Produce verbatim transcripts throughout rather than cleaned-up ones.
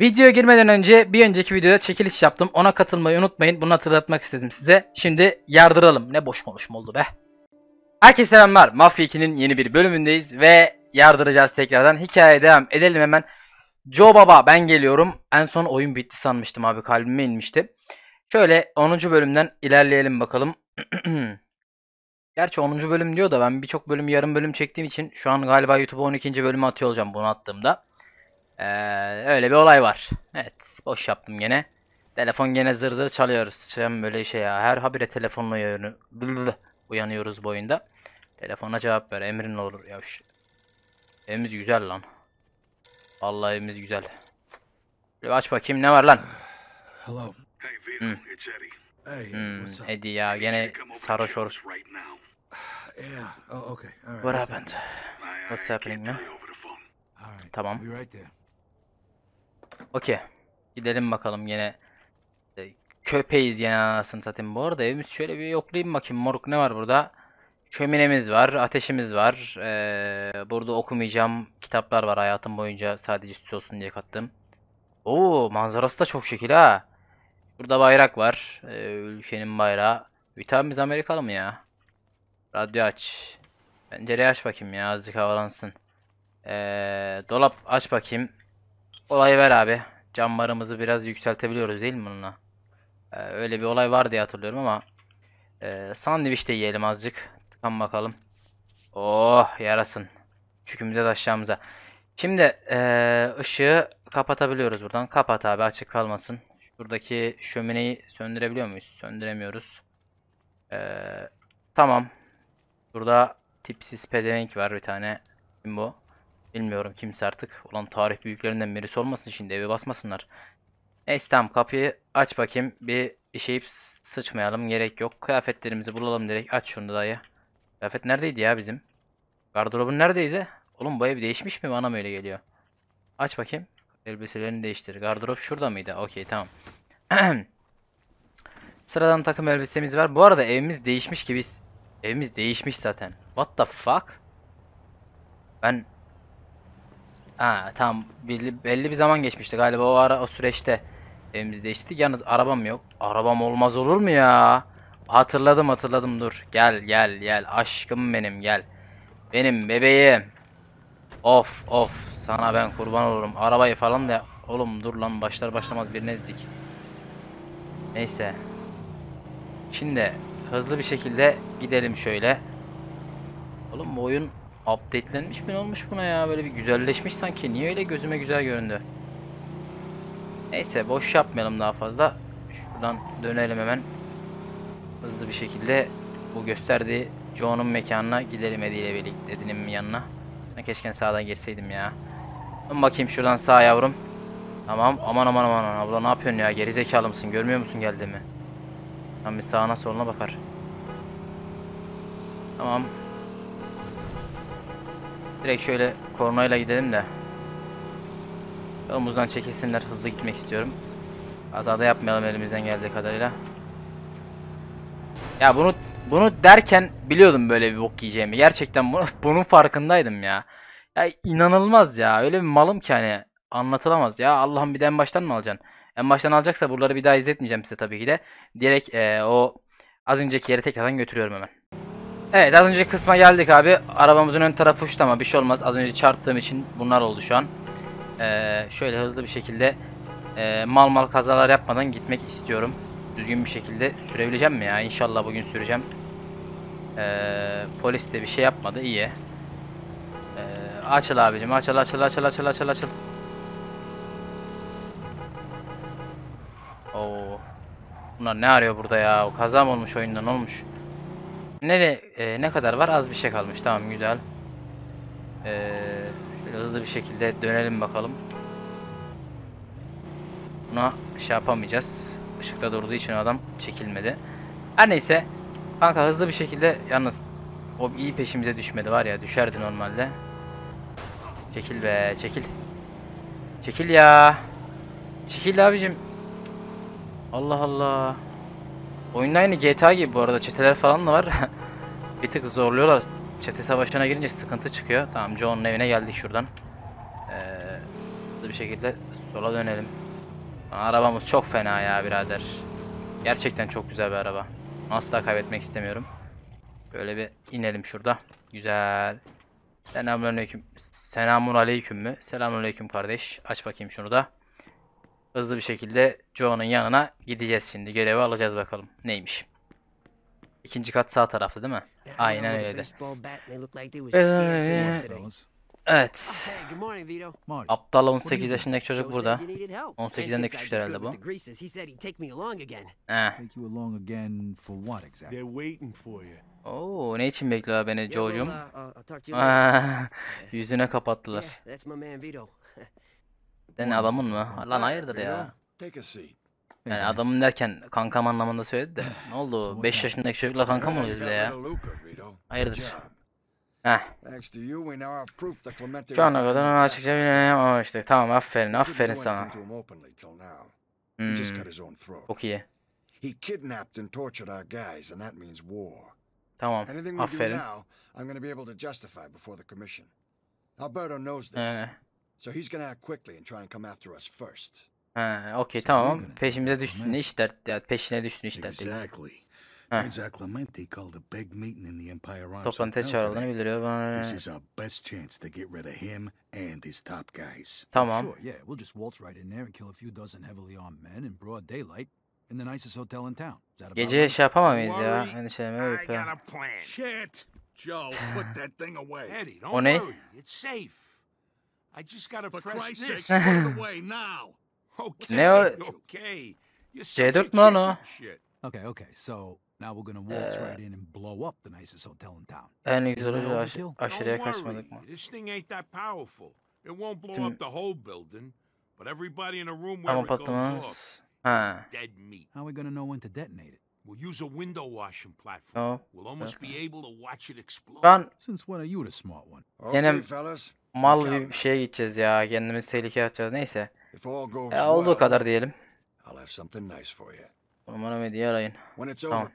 Videoya girmeden önce bir önceki videoda çekiliş yaptım. Ona katılmayı unutmayın. Bunu hatırlatmak istedim size. Şimdi yardıralım. Ne boş konuşma oldu be. Herkese selamlar. Mafya iki'nin yeni bir bölümündeyiz ve yardıracağız tekrardan. Hikayeye devam edelim hemen. Joe Baba ben geliyorum. En son oyun bitti sanmıştım abi. Kalbime inmişti. Şöyle onuncu bölümden ilerleyelim bakalım. Gerçi onuncu bölüm diyor da ben birçok bölüm yarım bölüm çektiğim için şu an galiba YouTube'a on ikinci bölümü atıyor olacağım bunu attığımda. Ee, öyle bir olay var. Evet, boş yaptım gene. Telefon gene zır zır çalıyoruz. Çam böyle şey ya. Her habire telefonla uyanıyoruz bu oyunda. Telefona cevap ver. Emrin olur ya. Evimiz güzel lan. Vallahi evimiz güzel. Bir aç bakayım ne var lan? Hello. Hey Vito, hmm. it's Eddie. Hey, what's up? Eddie ya gene sarhoş olur. Yeah, oh, okay. All right. What happened? What's happening now? Tamam. Okey. Gidelim bakalım yine. Köpeğiz yine anasını satayım. Bu arada evimiz şöyle bir yoklayayım bakayım. Moruk ne var burada? Şöminemiz var. Ateşimiz var. Ee, burada okumayacağım kitaplar var. Hayatım boyunca sadece süs olsun diye kattım. Oo, manzarası da çok şekil ha. Burada bayrak var. Ee, ülkenin bayrağı. Vitamimiz Amerikalı mı ya? Radyo aç. Pencereyi aç bakayım ya. Azıcık havalansın. Ee, dolap aç bakayım. Olay ver abi. Cam barımızı biraz yükseltebiliyoruz değil mi bununla? Ee, öyle bir olay var diye hatırlıyorum ama e, sandviç de yiyelim azıcık. Tıkan bakalım. Oh yarasın. Çükümüze taşacağımıza. Şimdi e, ışığı kapatabiliyoruz buradan. Kapat abi açık kalmasın. Şuradaki şömineyi söndürebiliyor muyuz? Söndüremiyoruz. Ee, tamam. Burada tipsiz pezevenk var bir tane. Kim bu? Bilmiyorum kimse artık. Ulan tarih büyüklerinden birisi olmasın şimdi evi basmasınlar. Neyse tamam kapıyı aç bakayım. Bir işeyip sıçmayalım gerek yok. Kıyafetlerimizi bulalım direkt. Aç şunu dayı. Kıyafet neredeydi ya bizim? Gardırobun neredeydi? Oğlum bu ev değişmiş mi? Bana mı öyle geliyor? Aç bakayım. Elbiselerini değiştir. Gardırop şurada mıydı? Okey tamam. Sıradan takım elbisemiz var. Bu arada evimiz değişmiş ki biz. Evimiz değişmiş zaten. What the fuck? Ben... Ha tamam belli, belli bir zaman geçmişti galiba o ara o süreçte evimiz değişti. Yalnız arabam yok. Arabam olmaz olur mu ya? Hatırladım hatırladım dur. Gel gel gel aşkım benim gel. Benim bebeğim. Of of sana ben kurban olurum. Arabayı falan da oğlum dur lan başlar başlamaz birini ezdik. Neyse. Şimdi hızlı bir şekilde gidelim şöyle. Oğlum bu oyun... Update'lenmiş mi olmuş buna ya? Böyle bir güzelleşmiş sanki. Niye öyle gözüme güzel göründü? Neyse boş yapmayalım daha fazla. Şuradan dönelim hemen. Hızlı bir şekilde bu gösterdiği John'un mekanına gidelim Eddie ile birlikte Eddie'nin yanına. Keşke sağdan geçseydim ya. Ben bakayım şuradan sağ yavrum. Tamam. Aman aman aman abla ne yapıyorsun ya? Geri zekalı mısın? Görmüyor musun geldiğimi? Tam bir sağına soluna bakar. Tamam. Direkt şöyle kornayla gidelim de omuzdan çekilsinler hızlı gitmek istiyorum. Azada yapmayalım elimizden geldiği kadarıyla. Ya bunu bunu derken biliyordum böyle bir bok yiyeceğimi. Gerçekten bunu, bunun farkındaydım ya. Ya inanılmaz ya öyle bir malım ki hani anlatılamaz ya. Allah'ım bir de en baştan mı alacaksın? En baştan alacaksa buraları bir daha izletmeyeceğim size tabii ki de. Direkt ee, o az önceki yere tekrardan götürüyorum hemen. Evet az önce kısma geldik abi. Arabamızın ön tarafı uçtu ama bir şey olmaz. Az önce çarptığım için bunlar oldu şu an. Ee, şöyle hızlı bir şekilde e, mal mal kazalar yapmadan gitmek istiyorum. Düzgün bir şekilde sürebileceğim mi ya? İnşallah bugün süreceğim. Ee, polis de bir şey yapmadı. İyi. Ee, açıl abicim. Açıl açıl açıl açıl açıl açıl. Oo. Bunlar ne arıyor burada ya? O kaza mı olmuş oyundan olmuş? Nere, e, ne kadar var? Az bir şey kalmış. Tamam güzel. Ee, şöyle hızlı bir şekilde dönelim bakalım. Buna şey yapamayacağız. Işıkta durduğu için adam çekilmedi. Her neyse. Kanka hızlı bir şekilde yalnız o iyi peşimize düşmedi var ya. Düşerdi normalde. Çekil be. Çekil. Çekil ya. Çekil abicim. Allah Allah. Oyunda aynı G T A gibi bu arada çeteler falan da var. Bir tık zorluyorlar. Çete savaşına girince sıkıntı çıkıyor. Tamam John'un evine geldik şuradan. Ee, hızlı bir şekilde sola dönelim. Arabamız çok fena ya birader. Gerçekten çok güzel bir araba. Asla kaybetmek istemiyorum. Böyle bir inelim şurada. Güzel. Selamünaleyküm. Selamünaleyküm mü? Selamünaleyküm kardeş. Aç bakayım şunu da. Hızlı bir şekilde Joe'nun yanına gideceğiz şimdi. Görevi alacağız bakalım. Neymiş? İkinci kat sağ tarafta değil mi? Aynen öyle. Evet. Aptal on sekiz yaşındaki çocuk burada. on sekiz yaşındaki küçük herhalde bu. He. Oo, ne için bekliyor beni Joe'cum? Yüzüne kapattılar. Sen adamın mı? Lan hayırdır ya? Yani adamın derken kankam anlamında söyledi de. Ne oldu? beş yaşındaki çocukla kanka mı oluyoruz bile ya? Hayırdır? Heh. Şu ana kadar onu açıkça bilememiştik. Tamam, aferin aferin sana. Hmm. Çok iyi. Tamam, aferin. He, okey tamam. Peşimize düşsün hiç dert ya. Peşine düşsün hiç dert değil. Toplantıya çağrıldığını bildiriyor bana. Tamam. Gece şey yapamam mıyız ya? Endişelenme yok ya. O ne? Ne o? C dört mü lan o? Okay, okay. So now we're gonna waltz right in and blow up the nicest hotel in town. En güzel aşırıya kaçmadık mı? Ama patlamaz. Ha. How are we gonna know when to detonate it? We'll use a window washing platform. We'll almost be able to watch it explode. Since when are you the smart one? Yine mal bir şeye gideceğiz ya. Kendimizi tehlikeye atacağız. Neyse. Ya olduğu kadar diyelim. Umarım hediye arayın. Tamam.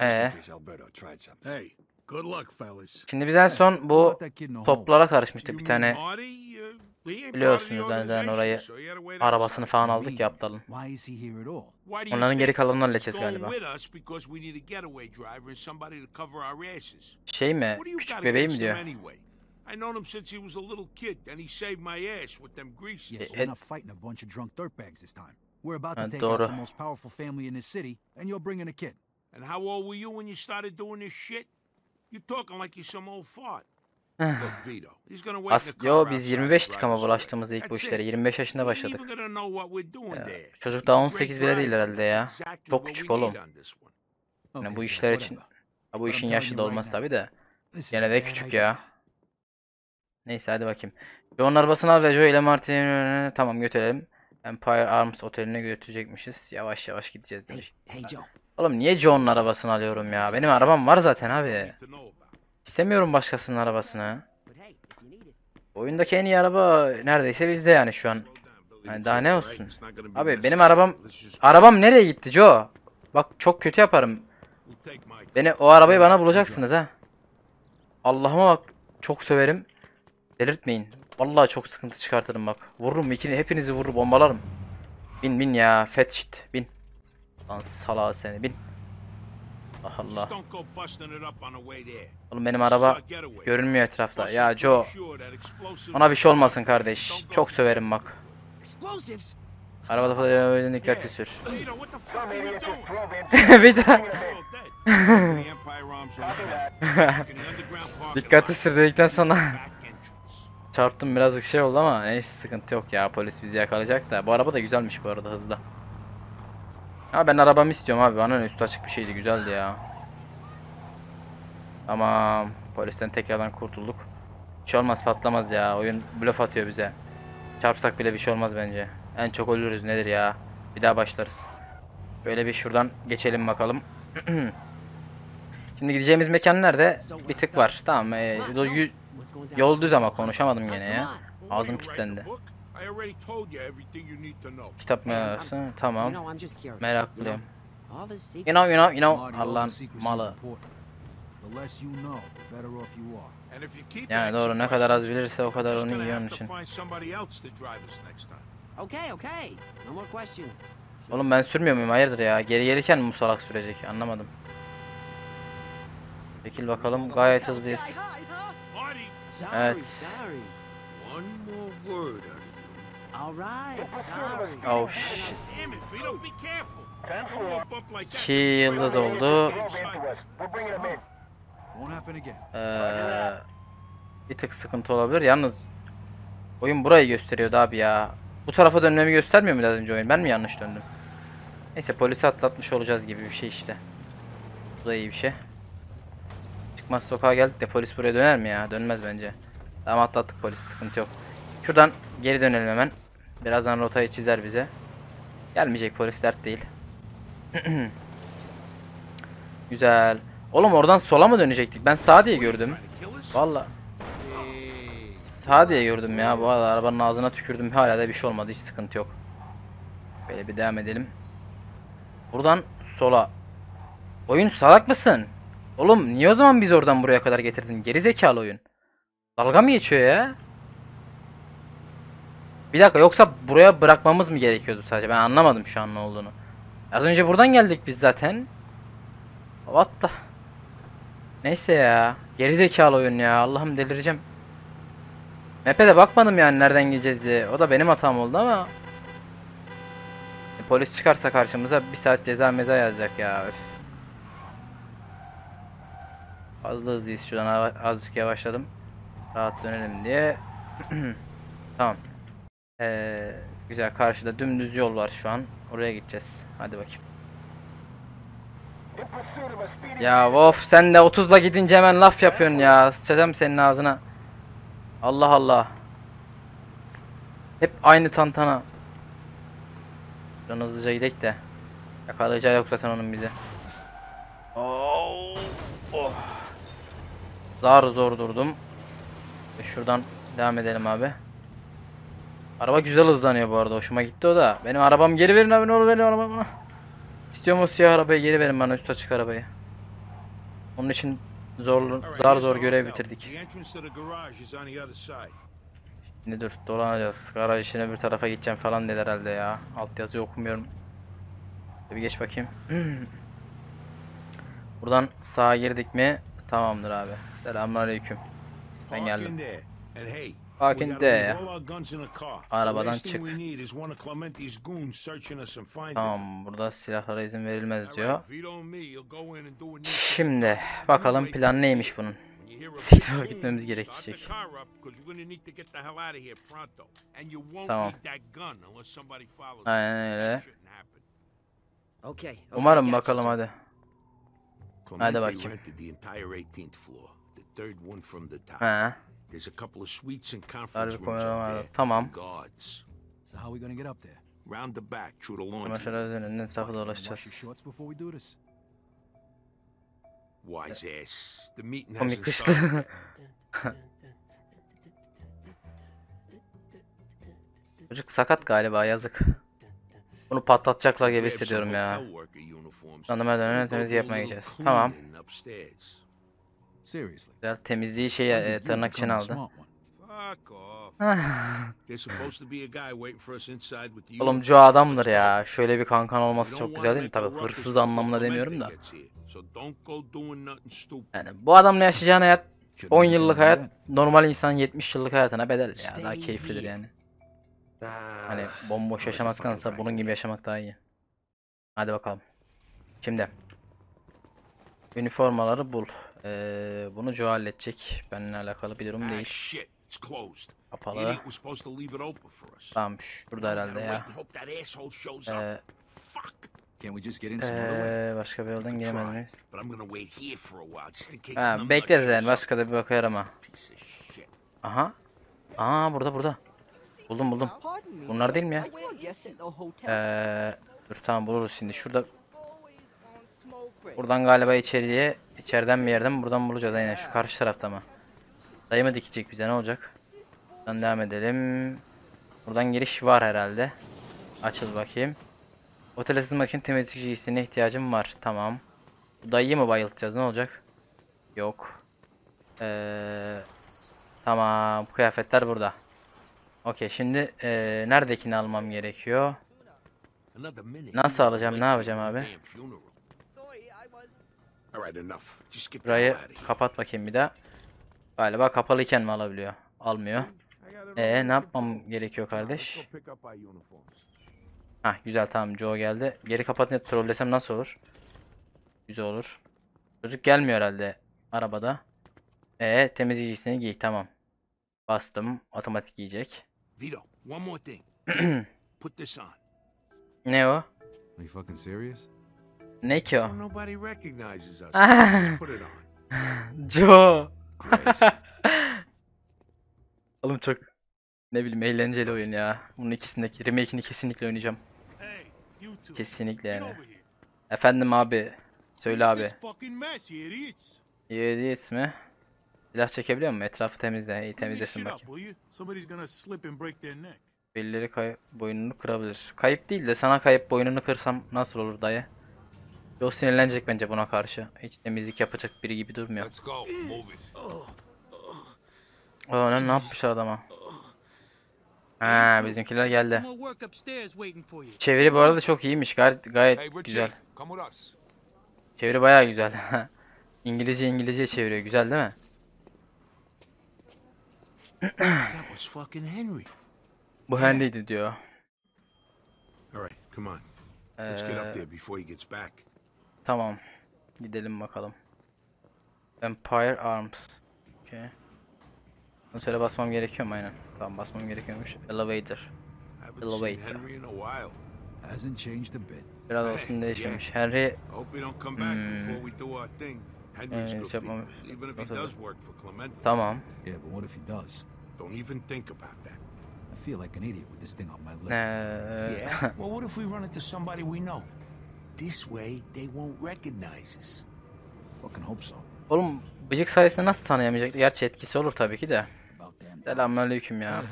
Ee? Şimdi biz en son bu toplara karışmıştık bir tane. Biliyorsunuz zaten orayı. Arabasını falan aldık ya aptalın. Onların geri kalanını halledeceğiz galiba. Şey mi? Küçük bebeği mi diyor? I known him since he was a little kid, and he saved my ass with them greasers. Yeah, we're not fighting a bunch of drunk dirtbags this time. We're about to take out the most powerful family in this city, and you're bringing a kid. And how old were you when you started doing this shit? You're talking like you're some old fart. Look, Vito, he's gonna wait in the car. Yo, biz yirmi beştik ama bulaştığımız ilk bu işlere yirmi beş yaşında başladık. Çocuk daha on sekiz bile değil herhalde ya. Çok küçük oğlum. Yani bu işler için, bu işin yaşlı da olmaz tabi de. Gene de küçük ya. Neyse hadi bakayım. John arabasını al ve Joe ile Marty'yi tamam götürelim. Empire Arms oteline götürecekmişiz. Yavaş yavaş gideceğiz demiş. Hey, hey Joe. Oğlum niye John'un arabasını alıyorum ya? Benim arabam var zaten abi. İstemiyorum başkasının arabasını. Oyundaki en iyi araba neredeyse bizde yani şu an. Yani daha ne olsun? Abi benim arabam... Arabam nereye gitti Joe? Bak çok kötü yaparım. Beni, o arabayı bana bulacaksınız ha. Allah'ıma bak. Çok söverim. Delirtmeyin. Vallahi çok sıkıntı çıkartırım bak. Vururum ikini, hepinizi vururum, bombalarım. Bin bin ya, fat shit, bin. Lan salağı seni, bin. Allah Allah. Oğlum benim araba görünmüyor etrafta. Ya Joe, ona bir şey olmasın kardeş. Çok söverim bak. Arabada falan dikkatli sür. Bir daha. Dikkatli sür dedikten sonra... Çarptım birazcık şey oldu ama neyse sıkıntı yok ya, polis bizi yakalayacak da. Bu araba da güzelmiş bu arada, hızlı. Ha ben arabamı istiyorum abi, bana üstü açık bir şeydi, güzeldi ya. Tamam, polisten tekrardan kurtulduk. Hiç olmaz, patlamaz ya, oyun blöf atıyor bize. Çarpsak bile bir şey olmaz bence. En çok ölürüz nedir ya, bir daha başlarız. Böyle bir şuradan geçelim bakalım. Şimdi gideceğimiz mekan nerede? Bir tık var tamam. ee, Yol düz ama konuşamadım gene ya. Ağzım kilitlendi. Kitap mı yazsın? Tamam. Meraklıyım. You know, you know, you know. Allah'ın malı. Yani doğru, ne kadar az bilirse o kadar onu iyi onun için. Oğlum ben sürmüyor muyum? Hayırdır ya? Geri gelirken mi bu salak sürecek? Anlamadım. Çekil bakalım, gayet hızlıyız. Evet. Oh shit. İki yıldız oldu. Ee, bir tık sıkıntı olabilir. Yalnız oyun burayı gösteriyordu abi ya. Bu tarafa dönmemi göstermiyor mu az önce oyun? Ben mi yanlış döndüm? Neyse, polisi atlatmış olacağız gibi bir şey işte. Bu da iyi bir şey. Çıkmaz sokağa geldik de polis buraya döner mi ya? Dönmez bence. Tamam, atlattık polis, sıkıntı yok. Şuradan geri dönelim hemen. Birazdan rotayı çizer bize. Gelmeyecek polis, dert değil. Güzel. Oğlum oradan sola mı dönecektik? Ben sağa diye gördüm. Vallahi sağa diye gördüm ya. Bu arada arabanın ağzına tükürdüm. Hala da bir şey olmadı. Hiç sıkıntı yok. Böyle bir devam edelim. Buradan sola. Oyun salak mısın? Oğlum niye o zaman biz oradan buraya kadar getirdin? Geri zekalı oyun. Dalga mı geçiyor ya? Bir dakika, yoksa buraya bırakmamız mı gerekiyordu sadece? Ben anlamadım şu an ne olduğunu. Az önce buradan geldik biz zaten. What the? Neyse ya. Gerizekalı oyun ya. Allah'ım delireceğim. Map'e de bakmadım yani nereden gideceğiz diye. O da benim hatam oldu ama. E, polis çıkarsa karşımıza bir saat ceza meza yazacak ya. Öf. Fazla hızlıyız şuradan. Azıcık yavaşladım. Rahat dönelim diye. Tamam. Ee, güzel, karşıda dümdüz yol var şu an. Oraya gideceğiz. Hadi bakayım. Ya of, sen de otuzla gidince hemen laf yapıyorsun ya. Sıçacağım senin ağzına. Allah Allah. Hep aynı tantana. Şuradan hızlıca gidelim de. Yakalayacağı yok zaten onun bizi. Oh, oh. Zar zor durdum. Ve şuradan devam edelim abi. Araba güzel hızlanıyor bu arada. Hoşuma gitti o da. Benim arabam, geri verin abi, ne olur verin arabamı bana. İstiyorum o siyah arabayı, geri verin bana, üst açık arabayı. Onun için zor, zar zor görev bitirdik. Şimdi dur, dolanacağız. Garaj işine öbür tarafa gideceğim falan dedi herhalde ya. Altyazıyı okumuyorum. Bir geç bakayım. Buradan sağa girdik mi? Tamamdır abi. Selamünaleyküm. Ben geldim. Bakın de. Arabadan çık. Tamam, burada silahlara izin verilmez diyor. Şimdi bakalım plan neymiş bunun. Siktir gitmemiz gerekecek. Tamam. Aynen öyle. Umarım, bakalım hadi. Hadi bakayım. Ha. There's a couple of suites and conference rooms up there. Guards. So how are we going to get up there? Round the back through the laundry. Wise ass. The meeting hasn't started. Çocuk sakat galiba, yazık. Bunu patlatacaklar gibi hissediyorum ya. Anlamadan temiz yapmaya gideceğiz. Tamam. Biraz temizliği şey e, tırnak için aldı. Oğlum Joe adamdır ya. Şöyle bir kankan olması çok güzel değil mi? Tabii hırsız anlamına demiyorum da. Yani bu adamla yaşayacağın hayat on yıllık hayat, normal insan yetmiş yıllık hayatına bedel ya. Daha keyiflidir yani. Hani bomboş yaşamaktansa bunun gibi yaşamak daha iyi. Hadi bakalım. Şimdi üniformaları bul. Ee, bunu Joe halledecek. Benimle alakalı bir durum değil. Kapalı. Tamam, şurada herhalde ya. Ee, ee, başka bir yoldan giremedim miyiz? Ha, bekleriz yani. Başka da bir bakar ama. Aha. Aa, burada burada. Buldum buldum. Bunlar değil mi ya? Ee, dur tamam, buluruz şimdi. Şurada. Buradan galiba içeriye, içeriden bir yerden mi? Buradan bulacağız aynen, şu karşı tarafta mı? Dayı mı dikecek bize, ne olacak? Buradan devam edelim. Buradan giriş var herhalde. Açıl bakayım. Otel ısınmak için temizlikçi isteğine ihtiyacım var. Tamam. Bu dayıyı mı bayıltacağız, ne olacak? Yok. Ee, tamam. Kıyafetler burada. Okey. Şimdi e, neredekini almam gerekiyor? Nasıl alacağım? Ne yapacağım abi? Burayı kapat bakayım bir daha. Galiba kapalıyken mi alabiliyor? Almıyor. Ee, ne yapmam gerekiyor kardeş? Hah, güzel, tamam, Joe geldi. Geri kapatınca trollesem nasıl olur? Güzel olur. Çocuk gelmiyor herhalde arabada. Ee, temizleyicisini giy, tamam. Bastım, otomatik giyecek. Vito, one more thing. Put this on. Ne o? Are you fucking serious? Ne ki o? Nobody recognizes us. Put it on. Joe. Oğlum çok, ne bileyim, eğlenceli oyun ya. Bunun ikisindeki remake'ini kesinlikle oynayacağım. Kesinlikle yani. Efendim abi. Söyle abi. Yediğiz mi? Silah çekebiliyor mu? Etrafı temizle. İyi, temizlesin bakayım. Birileri kay boynunu kırabilir. Kayıp değil de sana kayıp boynunu kırsam nasıl olur dayı? Joe sinirlenecek bence buna karşı. Hiç temizlik yapacak biri gibi durmuyor. Aa, ne, ne yapmışlar adama? Ha, bizimkiler geldi. Çeviri bu arada çok iyiymiş. Gayet, gayet güzel. Çeviri bayağı güzel. İngilizce İngilizce çeviriyor. Güzel değil mi? Bu Henry'di diyor. Ee, tamam. Gidelim bakalım. Empire Arms. Okay. Şöyle basmam gerekiyor mu? Aynen. Tamam, basmam gerekiyormuş. Elevator. Elevator. Biraz olsun değişmemiş. Henry... Hmm. Ee, hiç yapmamış. Tamam. Eee... Oğlum, bıcık sayesinde nasıl tanıyamayacak? Gerçi etkisi olur tabii ki de. Selamünaleyküm ya.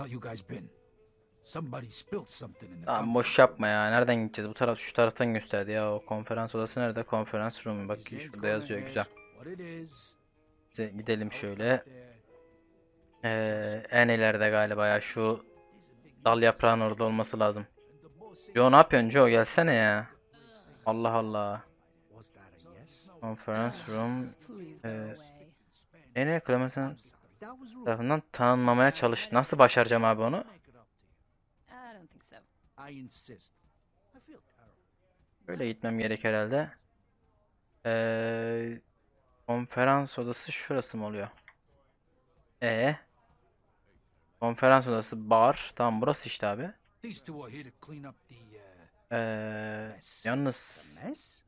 Tamam, boş yapma ya. Nereden gideceğiz? Bu taraf, şu taraftan gösterdi ya. O konferans odası nerede? Konferans room. Bak şurada yazıyor, güzel. Bize gidelim şöyle. Ee, en ileride galiba ya. Şu dal yaprağın orada olması lazım. Joe, ne yapıyorsun Joe? Gelsene ya. Allah Allah. Konferans room. Ee, ne ne? Clementine tarafından tanınmamaya çalış. Nasıl başaracağım abi onu? Böyle gitmem gerek herhalde. Ee, konferans odası şurası mı oluyor? Ee, konferans odası bar. Tamam, burası işte abi. Ee, yalnız.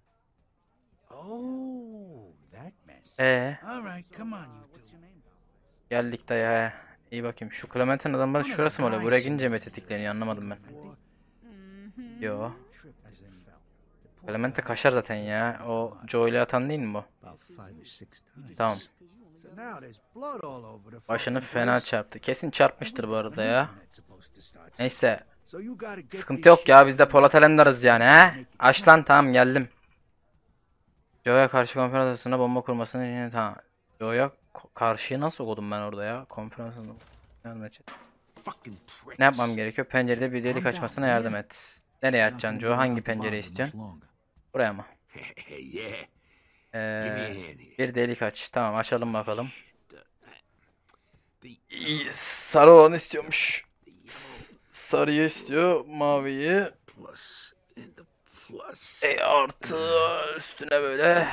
Ee. Geldik dayı he. İyi bakayım. Şu Clementine adam bana şurası mı oluyor? Buraya girince mi tetikleniyor? Anlamadım ben. Yo. Clementine kaşar zaten ya. O Joe ile atan değil mi bu? Tamam. Başını fena çarptı. Kesin çarpmıştır bu arada ya. Neyse. Sıkıntı yok ya. Biz de Polat Alemdar'ız yani he. Aç lan, tamam geldim. Joe'ya karşı konferans odasına bomba kurmasını yine tamam. Joe'ya karşıya nasıl okudum ben orada ya? Konferansında. Ne yapmam gerekiyor? Pencerede bir delik açmasına yardım et. Nereye açacaksın Joe? Hangi pencereyi istiyorsun? Buraya mı? Ee, bir delik aç. Tamam, açalım bakalım. Sarı olan istiyormuş. Sarıyı istiyor. Maviyi. E artı üstüne böyle.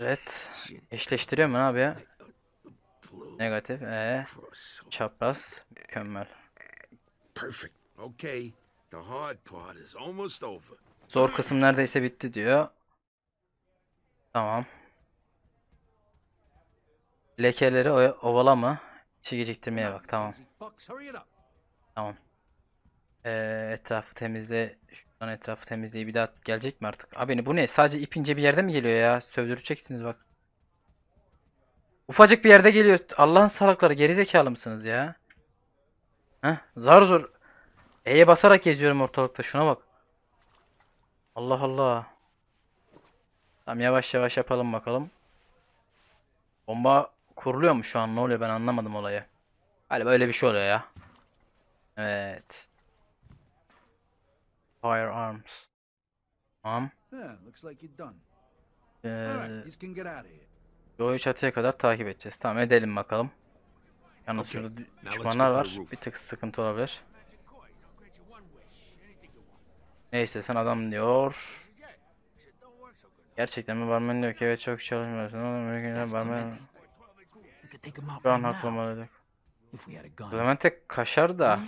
Evet. Eşleştiriyor mu abi ya? Negatif. Ee, çapraz. Mükemmel. Zor kısım neredeyse bitti diyor. Tamam. Lekeleri ovalama. İşi geciktirmeye bak. Tamam. Tamam. Ee, etrafı temizle. Şuradan etrafı temizleyip bir daha gelecek mi artık? Abi bu ne? Sadece ipince bir yerde mi geliyor ya? Sövdüreceksiniz bak. Ufacık bir yerde geliyor. Allah'ın salakları, gerizekalı mısınız ya? Heh, zar zor. E'ye basarak geziyorum ortalıkta. Şuna bak. Allah Allah. Tamam, yavaş yavaş yapalım bakalım. Bomba kuruluyor mu şu an? Ne oluyor? Ben anlamadım olayı. Galiba öyle bir şey oluyor ya. Evet. Empire Arms. Tamam. Ee, Joe'yu çatıya kadar takip edeceğiz. Tamam, edelim bakalım. Yalnız şurada düşmanlar var. Bir tık sıkıntı olabilir. Neyse, sen adam diyor. Gerçekten mi? Barmen diyor ki evet, çok çalışmıyorsun. Barmen... Şu an haklı olmalıydık. Clemente kaşar da.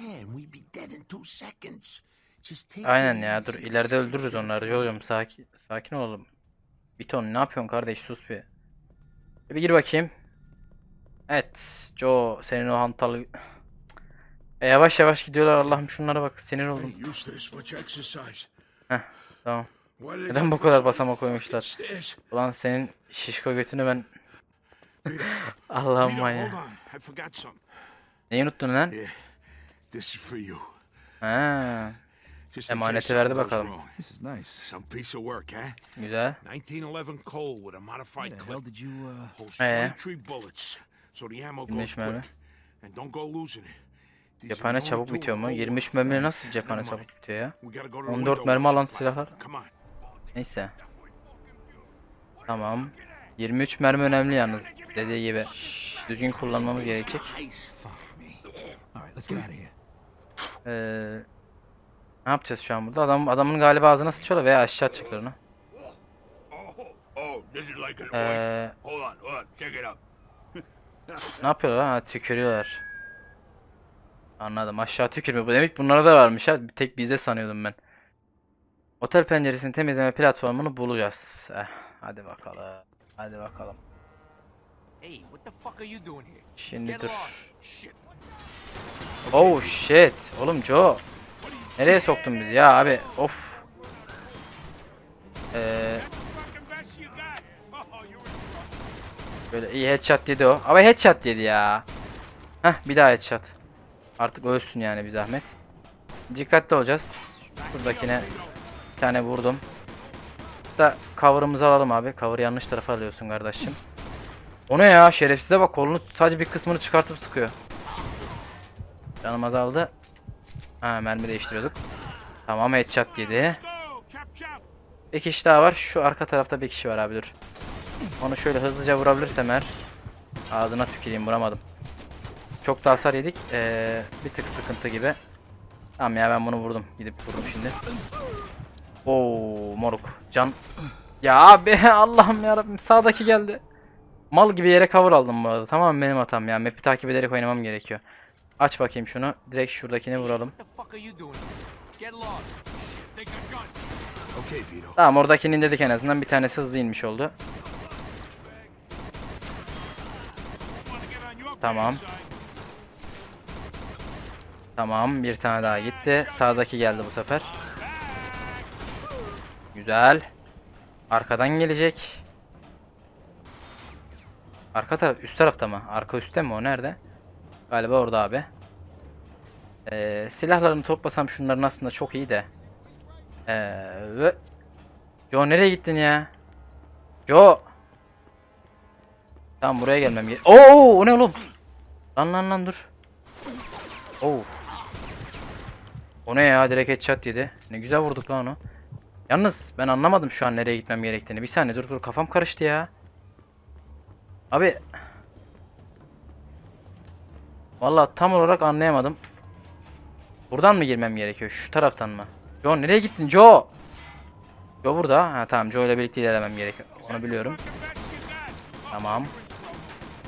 Aynen ya, dur ileride öldürürüz onları. Joe'cum sakin, sakin olalım. Vito ne yapıyorsun kardeş, sus bir. Bir gir bakayım. Evet Joe, senin o hantal... E, yavaş yavaş gidiyorlar. Allah'ım şunlara bak, sinir oldum. Heh, tamam. Neden bu kadar basama koymuşlar? Ulan senin şişko götünü ben... Allah'ım ya. Neyi unuttun lan? Haa. Emaneti verdi bakalım. Güzel. Eee. yirmi üç mermi. Cephane çabuk bitiyor mu? yirmi üç mermi nasıl cephane çabuk bitiyor ya? on dört mermi alan silahlar. Neyse. Tamam. yirmi üç mermi önemli yalnız. Dediği gibi. Düzgün kullanmamız gerekecek. Eee... Ne yapacağız şu an burada? Adam, adamın galiba ağzına sıçıyorlar veya aşağı atacaklarını. Eee... Ne yapıyorlar? Ha, tükürüyorlar. Anladım, aşağı tükürme. Bu demek bunlara da varmış ha. Bir tek bize sanıyordum ben. Otel penceresini temizleme platformunu bulacağız. Eh, hadi bakalım. Hadi bakalım. Şimdi dur. Oh shit. Oğlum Joe. Nereye soktun bizi ya abi? Of. Ee, böyle iyi headshot dedi o. Ama headshot dedi ya. Heh, bir daha headshot. Artık ölsün yani bir zahmet. Dikkatli olacağız. Buradakine bir tane vurdum. Da cover'ımızı alalım abi. Cover yanlış tarafa alıyorsun kardeşim. O ne ya? Şerefsize bak, kolunu sadece bir kısmını çıkartıp sıkıyor. Canım azaldı. Ha, mermi değiştiriyorduk. Tamam, headshot yedi. Bir kişi daha var. Şu arka tarafta bir kişi var abi, dur. Onu şöyle hızlıca vurabilirsem eğer. Ağzına tüküreyim, vuramadım. Çok da hasar yedik. Ee, bir tık sıkıntı gibi. Tamam ya, ben bunu vurdum. Gidip vurdum şimdi. Oo moruk. Can. Ya abi Allah'ım yarabbim, sağdaki geldi. Mal gibi yere cover aldım bu arada. Tamam, benim hatam ya. Map'i takip ederek oynamam gerekiyor. Aç bakayım şunu. Direkt şuradakini vuralım. Tamam, oradakini indirdik en azından. Bir tanesi hızlı inmiş oldu. Tamam. Tamam, bir tane daha gitti. Sağdaki geldi bu sefer. Güzel. Arkadan gelecek. Arka taraf, üst tarafta mı? Arka üstte mi o? Nerede? Galiba orada abi. Ee, silahlarını toplasam şunların aslında çok iyi de. Ee, Joe nereye gittin ya? Joe. Tamam, buraya gelmem gerek. Oo, o ne oğlum? Lan lan lan dur. Oo. O ne ya? Direkt headshot yedi. Ne güzel vurduk lan onu. Yalnız ben anlamadım şu an nereye gitmem gerektiğini. Bir saniye dur dur, kafam karıştı ya. Abi. Vallahi tam olarak anlayamadım. Buradan mı girmem gerekiyor? Şu taraftan mı? Joe nereye gittin Joe? Joe burada. Ha tamam, Joe ile birlikte ilerlemem gerekiyor. Onu biliyorum. Tamam.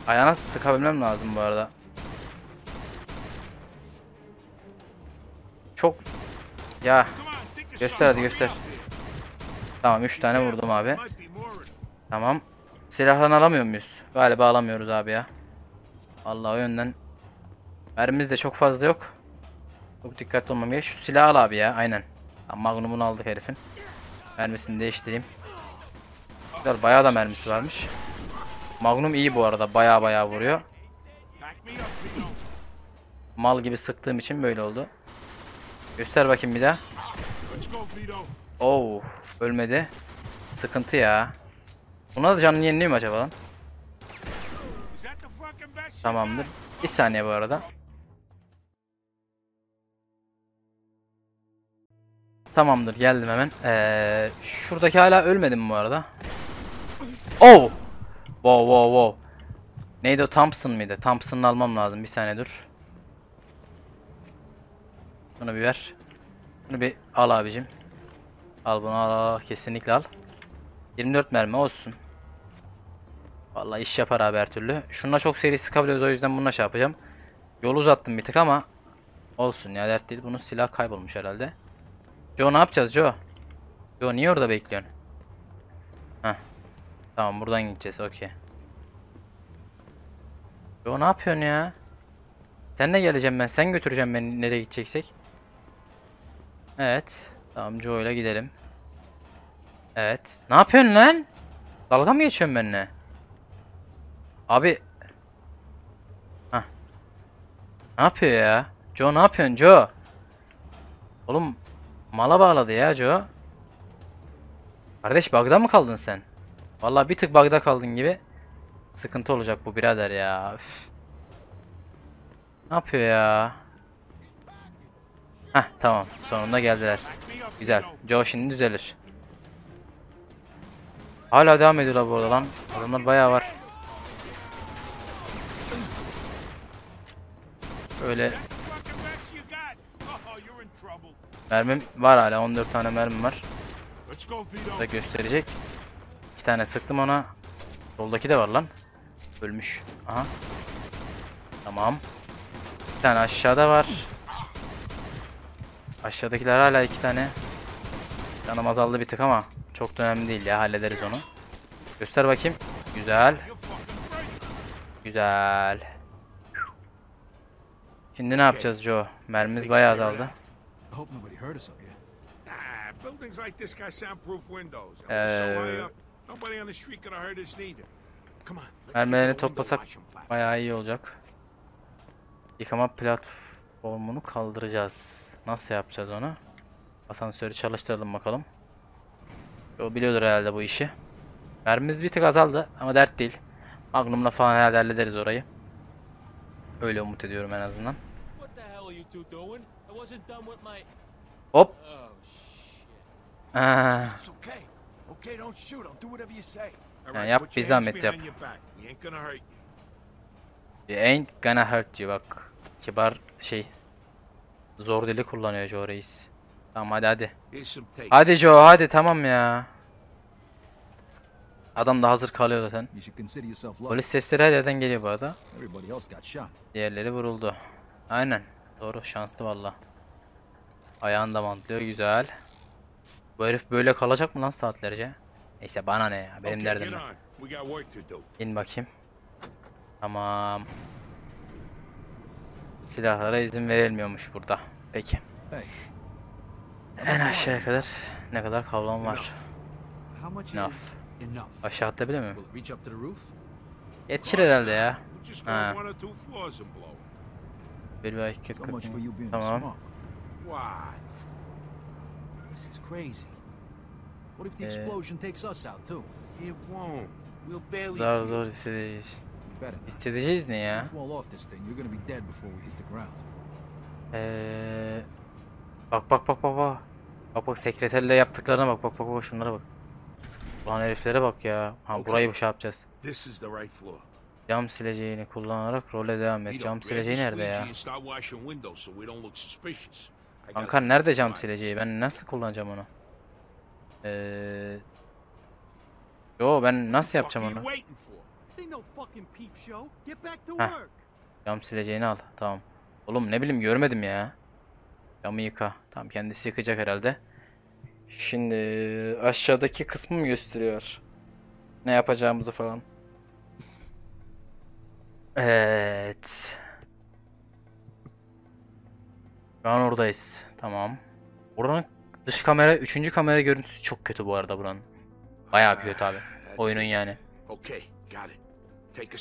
Ayağına sıkabilmem lazım bu arada. Çok. Ya. Göster hadi, göster. Tamam, üç tane vurdum abi. Tamam. Silahlarını alamıyor muyuz? Galiba alamıyoruz abi ya. Allah o yönden. Mermimiz de çok fazla yok. Çok dikkatli olmam gerek. Şu silahı al abi ya. Aynen. Magnum'unu aldık herifin. Mermisini değiştireyim. Güzel, bayağı da mermisi varmış. Magnum iyi bu arada. Bayağı bayağı vuruyor. Mal gibi sıktığım için böyle oldu. Göster bakayım bir daha. Oo, ölmedi. Sıkıntı ya. Buna da canını yeniliyor mu acaba lan? Tamamdır. Bir saniye bu arada. Tamamdır, geldim hemen. Ee, şuradaki hala ölmedim bu arada. Oh! Wow wow wow. Neydi o, Thompson mıydı? Thompson'ı almam lazım. Bir saniye dur. Bunu bir ver. Bunu bir al abicim. Al bunu, al al, al. Kesinlikle al. yirmi dört mermi olsun. Vallahi iş yapar abi her türlü. Şununla çok seri sıkabiliyoruz, o yüzden bununla şey yapacağım. Yolu uzattım bir tık ama olsun ya, dert değil. Bunun silahı kaybolmuş herhalde. Joe ne yapacağız Joe? Joe niye orada bekliyorsun? Heh. Tamam, buradan gideceğiz, okey. Joe ne yapıyorsun ya? Sen de geleceğim ben, sen götüreceğim beni nereye gideceksek. Evet. Tamam, Joe ile gidelim. Evet. Ne yapıyorsun lan? Dalga mı geçiyorsun benimle? Abi. Heh. Ne yapıyor ya? Joe ne yapıyorsun Joe? Oğlum. Mala bağladı ya Joe. Kardeş bug'da mı kaldın sen? Vallahi bir tık bug'da kaldın gibi. Sıkıntı olacak bu birader ya. Üf. Ne yapıyor ya? Heh, tamam, sonunda geldiler. Güzel. Joe şimdi düzelir. Hala devam ediyorlar bu arada lan. Adamlar bayağı var. Öyle. Mermim var hala, on dört tane mermim var. Bu da gösterecek. İki tane sıktım ona. Soldaki de var lan. Ölmüş. Aha. Tamam. Bir tane aşağıda var. Aşağıdakiler hala iki tane. Canım azaldı bir tık ama çok da önemli değil ya, hallederiz onu. Göster bakayım. Güzel. Güzel. Şimdi ne yapacağız Joe? Mermimiz bayağı azaldı. Eee mermilerini toplasak bayağı iyi olacak. Yıkama platformunu kaldıracağız. Nasıl yapacağız onu? Asansörü çalıştıralım bakalım. O biliyordur herhalde bu işi. Mermimiz bir tık azaldı ama dert değil. Magnum'la falan herhalde hallederiz orayı. Öyle umut ediyorum en azından. Hop. Aa. Yani yap bir zahmet yap. It ain't gonna hurt you, bak. Kibar şey. Zor dili kullanıyor Joe reis. Tamam hadi hadi. Hadi Joe hadi, tamam ya. Adam da hazır kalıyor zaten. Polis sesleri her yerden geliyor bu arada. Diğerleri vuruldu. Aynen. Doğru, şanslı valla. Ayağını da mantlıyor, güzel. Bu herif böyle kalacak mı lan saatlerce? Neyse bana ne ya, benim derdim ben. İn bakayım. Tamam. Silahlara izin verilmiyormuş burada. Peki. En aşağıya kadar ne kadar kavlam var? Enough. Aşağı atabilir miyim? Yetişir herhalde ya. Ha. Bir hareket kapayım. Tamam. This is crazy. What if the explosion takes us out too? It won't. We'll barely. Zor zor hissedeceğiz. Hissedeceğiz ne ya? Eee bak bak bak bak bak. Bak bak sekreterle yaptıklarına bak bak bak bak, şunlara bak. Ulan heriflere bak ya. Ha, burayı bir şey yapacağız. Cam sileceğini kullanarak role devam et. Cam sileceği nerede ya? Kanka nerede cam sileceği? Ben nasıl kullanacağım onu? Eee... Yo ben nasıl yapacağım onu? Heh. Cam sileceğini al. Tamam. Oğlum ne bileyim, görmedim ya. Camı yıka. Tamam, kendisi yıkacak herhalde. Şimdi aşağıdaki kısmı gösteriyor. Ne yapacağımızı falan. Evet. Şu an oradayız. Tamam. Buranın dış kamera, üçüncü kamera görüntüsü çok kötü bu arada buranın. Bayağı kötü abi. Oyunun yani.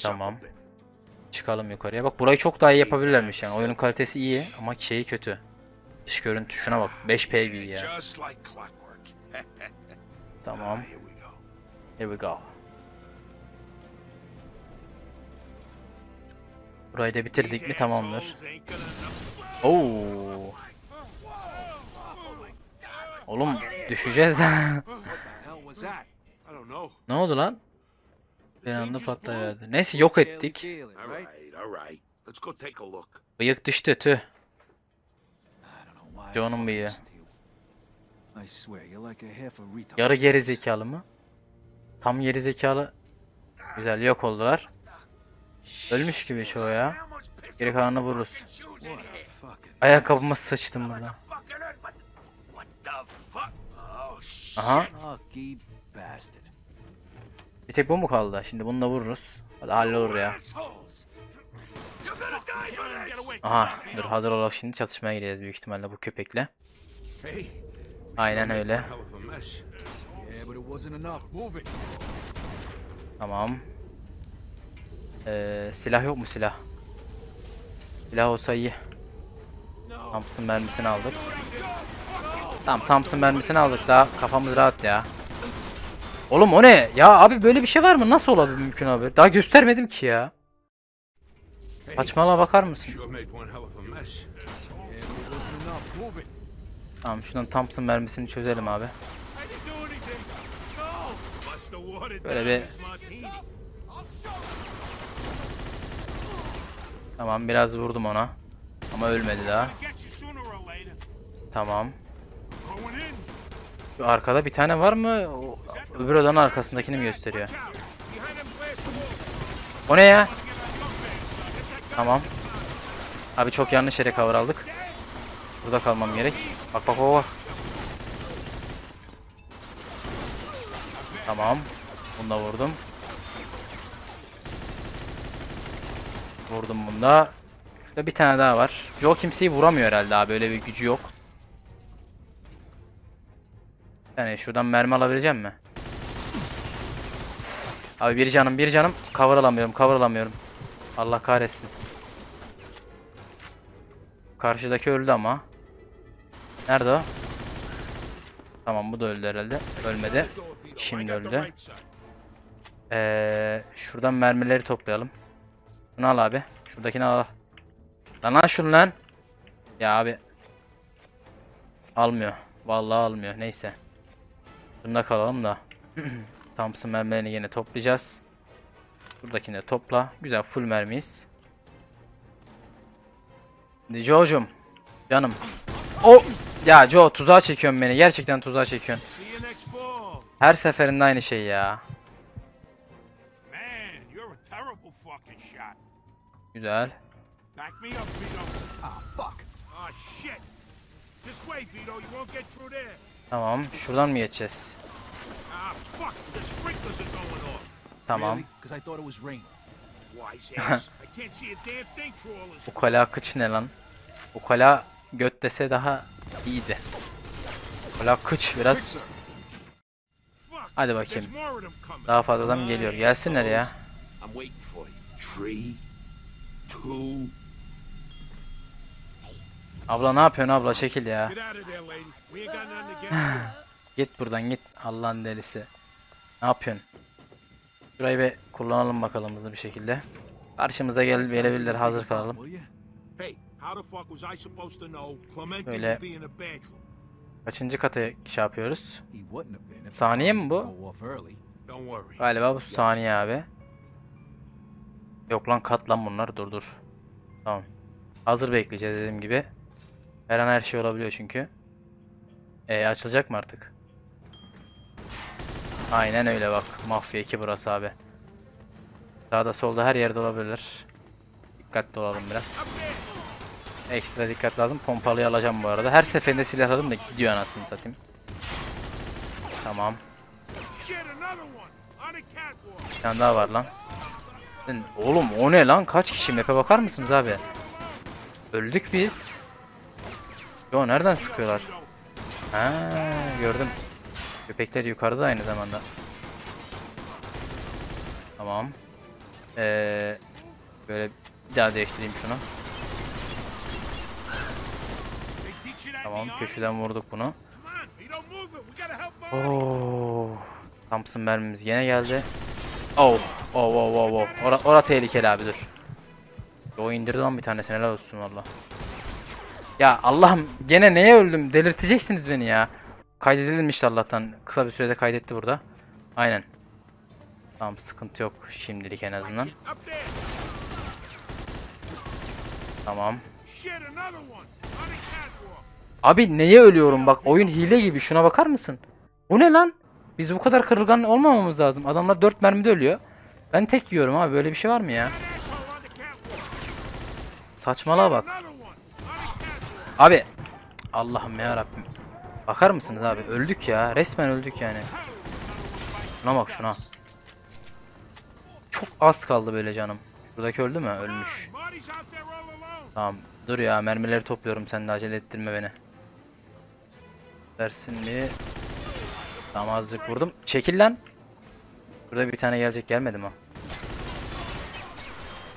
Tamam. Çıkalım yukarıya. Bak burayı çok daha iyi yapabilirlermiş yani. Oyunun kalitesi iyi ama şeyi kötü. Dış görüntü şuna bak. beş P gibi ya. Tamam. Here we go. Burayı da bitirdik mi tamamdır. Oo. Oğlum düşeceğiz lan. Ne oldu lan? Bir anda patlayıverdi. Neyse yok ettik. Bıyık düştü tüh. John'un bıyığı. Yarı geri zekalı mı? Tam geri zekalı. Güzel yok oldular. Ölmüş gibi çoğu ya. Geri kalanını vururuz. Ayakkabıma sıçtım burada. Aha. Bir tek bu mu kaldı? Şimdi bununla vururuz. Hadi hallolur ya. Aha dur hazır olarak şimdi çatışmaya gireceğiz büyük ihtimalle bu köpekle. Aynen öyle. Tamam. Ee, silah yok mu silah? Silah olsa iyi. Thompson mermisini aldık. Tamam Thompson mermisini aldık daha kafamız rahat ya. Oğlum o ne? Ya abi böyle bir şey var mı? Nasıl olabilir mümkün abi? Daha göstermedim ki ya. Saçmalığa bakar mısın? Tamam şundan Thompson mermisini çözelim abi. Böyle bir... Tamam biraz vurdum ona. Ama ölmedi daha. Tamam. Şu arkada bir tane var mı? O, öbür odanın arkasındakini mi gösteriyor? O ne ya? Tamam. Abi çok yanlış yere cover aldık. Burada kalmam gerek. Bak bak o. Tamam. Bunda vurdum. Vurdum bunda. Şurada bir tane daha var. Joe kimseyi vuramıyor herhalde abi. Böyle bir gücü yok. Yani şuradan mermi alabileceğim mi? Abi bir canım bir canım. Cover alamıyorum. Cover alamıyorum. Allah kahretsin. Karşıdaki öldü ama. Nerede o? Tamam bu da öldü herhalde. Ölmedi. Şimdi öldü. Ee, şuradan mermileri toplayalım. Şunu al abi. Şuradakini al. Lan lan şunu lan. Ya abi. Almıyor. Vallahi almıyor. Neyse. Şunda kalalım da. Thompson mermilerini yine toplayacağız. Buradakini de topla. Güzel full mermiyiz. Joe'cum. Canım. O ya Joe tuzağa çekiyorsun beni. Gerçekten tuzağa çekiyorsun. Her seferinde aynı şey ya. Güzel. Tamam. Şuradan mı geçeceğiz? Tamam. Bu kala kıç ne lan? Bu kala göt dese daha iyiydi. Kala kıç biraz. Hadi bakayım. Daha fazla adam geliyor. Gelsinler ya. Abla ne yapıyorsun abla? Çekil ya. Git buradan git. Allah'ın delisi. Ne yapıyorsun? Şurayı bir kullanalım bakalım hızlı bir şekilde. Karşımıza gel gelebilirler, hazır kalalım. Böyle kaçıncı kata şey yapıyoruz? Saniye mi bu? Galiba bu saniye abi. Yok lan kat lan bunlar, dur dur. Tamam. Hazır bekleyeceğiz dediğim gibi. Her an her şey olabiliyor çünkü. Eee açılacak mı artık? Aynen öyle bak. Mafya iki burası abi. Sağda solda her yerde olabilir. Dikkatli olalım biraz. Ekstra dikkat lazım. Pompalıyı alacağım bu arada. Her seferinde silah aldım da gidiyor anasını satayım. Tamam. Bir tane daha var lan. Oğlum o ne lan? Kaç kişi? Map'e bakar mısınız abi? Öldük biz. Yo nereden sıkıyorlar? Ha gördüm. Köpekler yukarıda aynı zamanda. Tamam. Ee, böyle bir daha değiştireyim şunu. Tamam köşeden vurduk bunu. Oo, Thompson mermimiz yine geldi. Oh, oh, oh, oh, oh. Ora, ora tehlikeli abi dur. O indirdi lan bir tanesini, helal olsun valla. Ya Allah'ım gene neye öldüm, delirteceksiniz beni ya. Kaydedilmiş Allah'tan, kısa bir sürede kaydetti burada. Aynen. Tamam, sıkıntı yok şimdilik en azından. Tamam. Abi neye ölüyorum bak, oyun hile gibi, şuna bakar mısın? Bu ne lan? Biz bu kadar kırılgan olmamamız lazım. Adamlar dört mermide ölüyor. Ben tek yiyorum abi, böyle bir şey var mı ya? Saçmalığa bak. Abi Allah'ım ya Rabbim. Bakar mısınız abi, öldük ya, resmen öldük yani. Şuna bak şuna. Çok az kaldı böyle canım. Şuradaki öldü mü? Ölmüş. Tamam dur ya, mermileri topluyorum, sen de acele ettirme beni. Versin bir. Tamam azıcık vurdum. Çekil lan. Burada bir tane gelecek, gelmedi mi?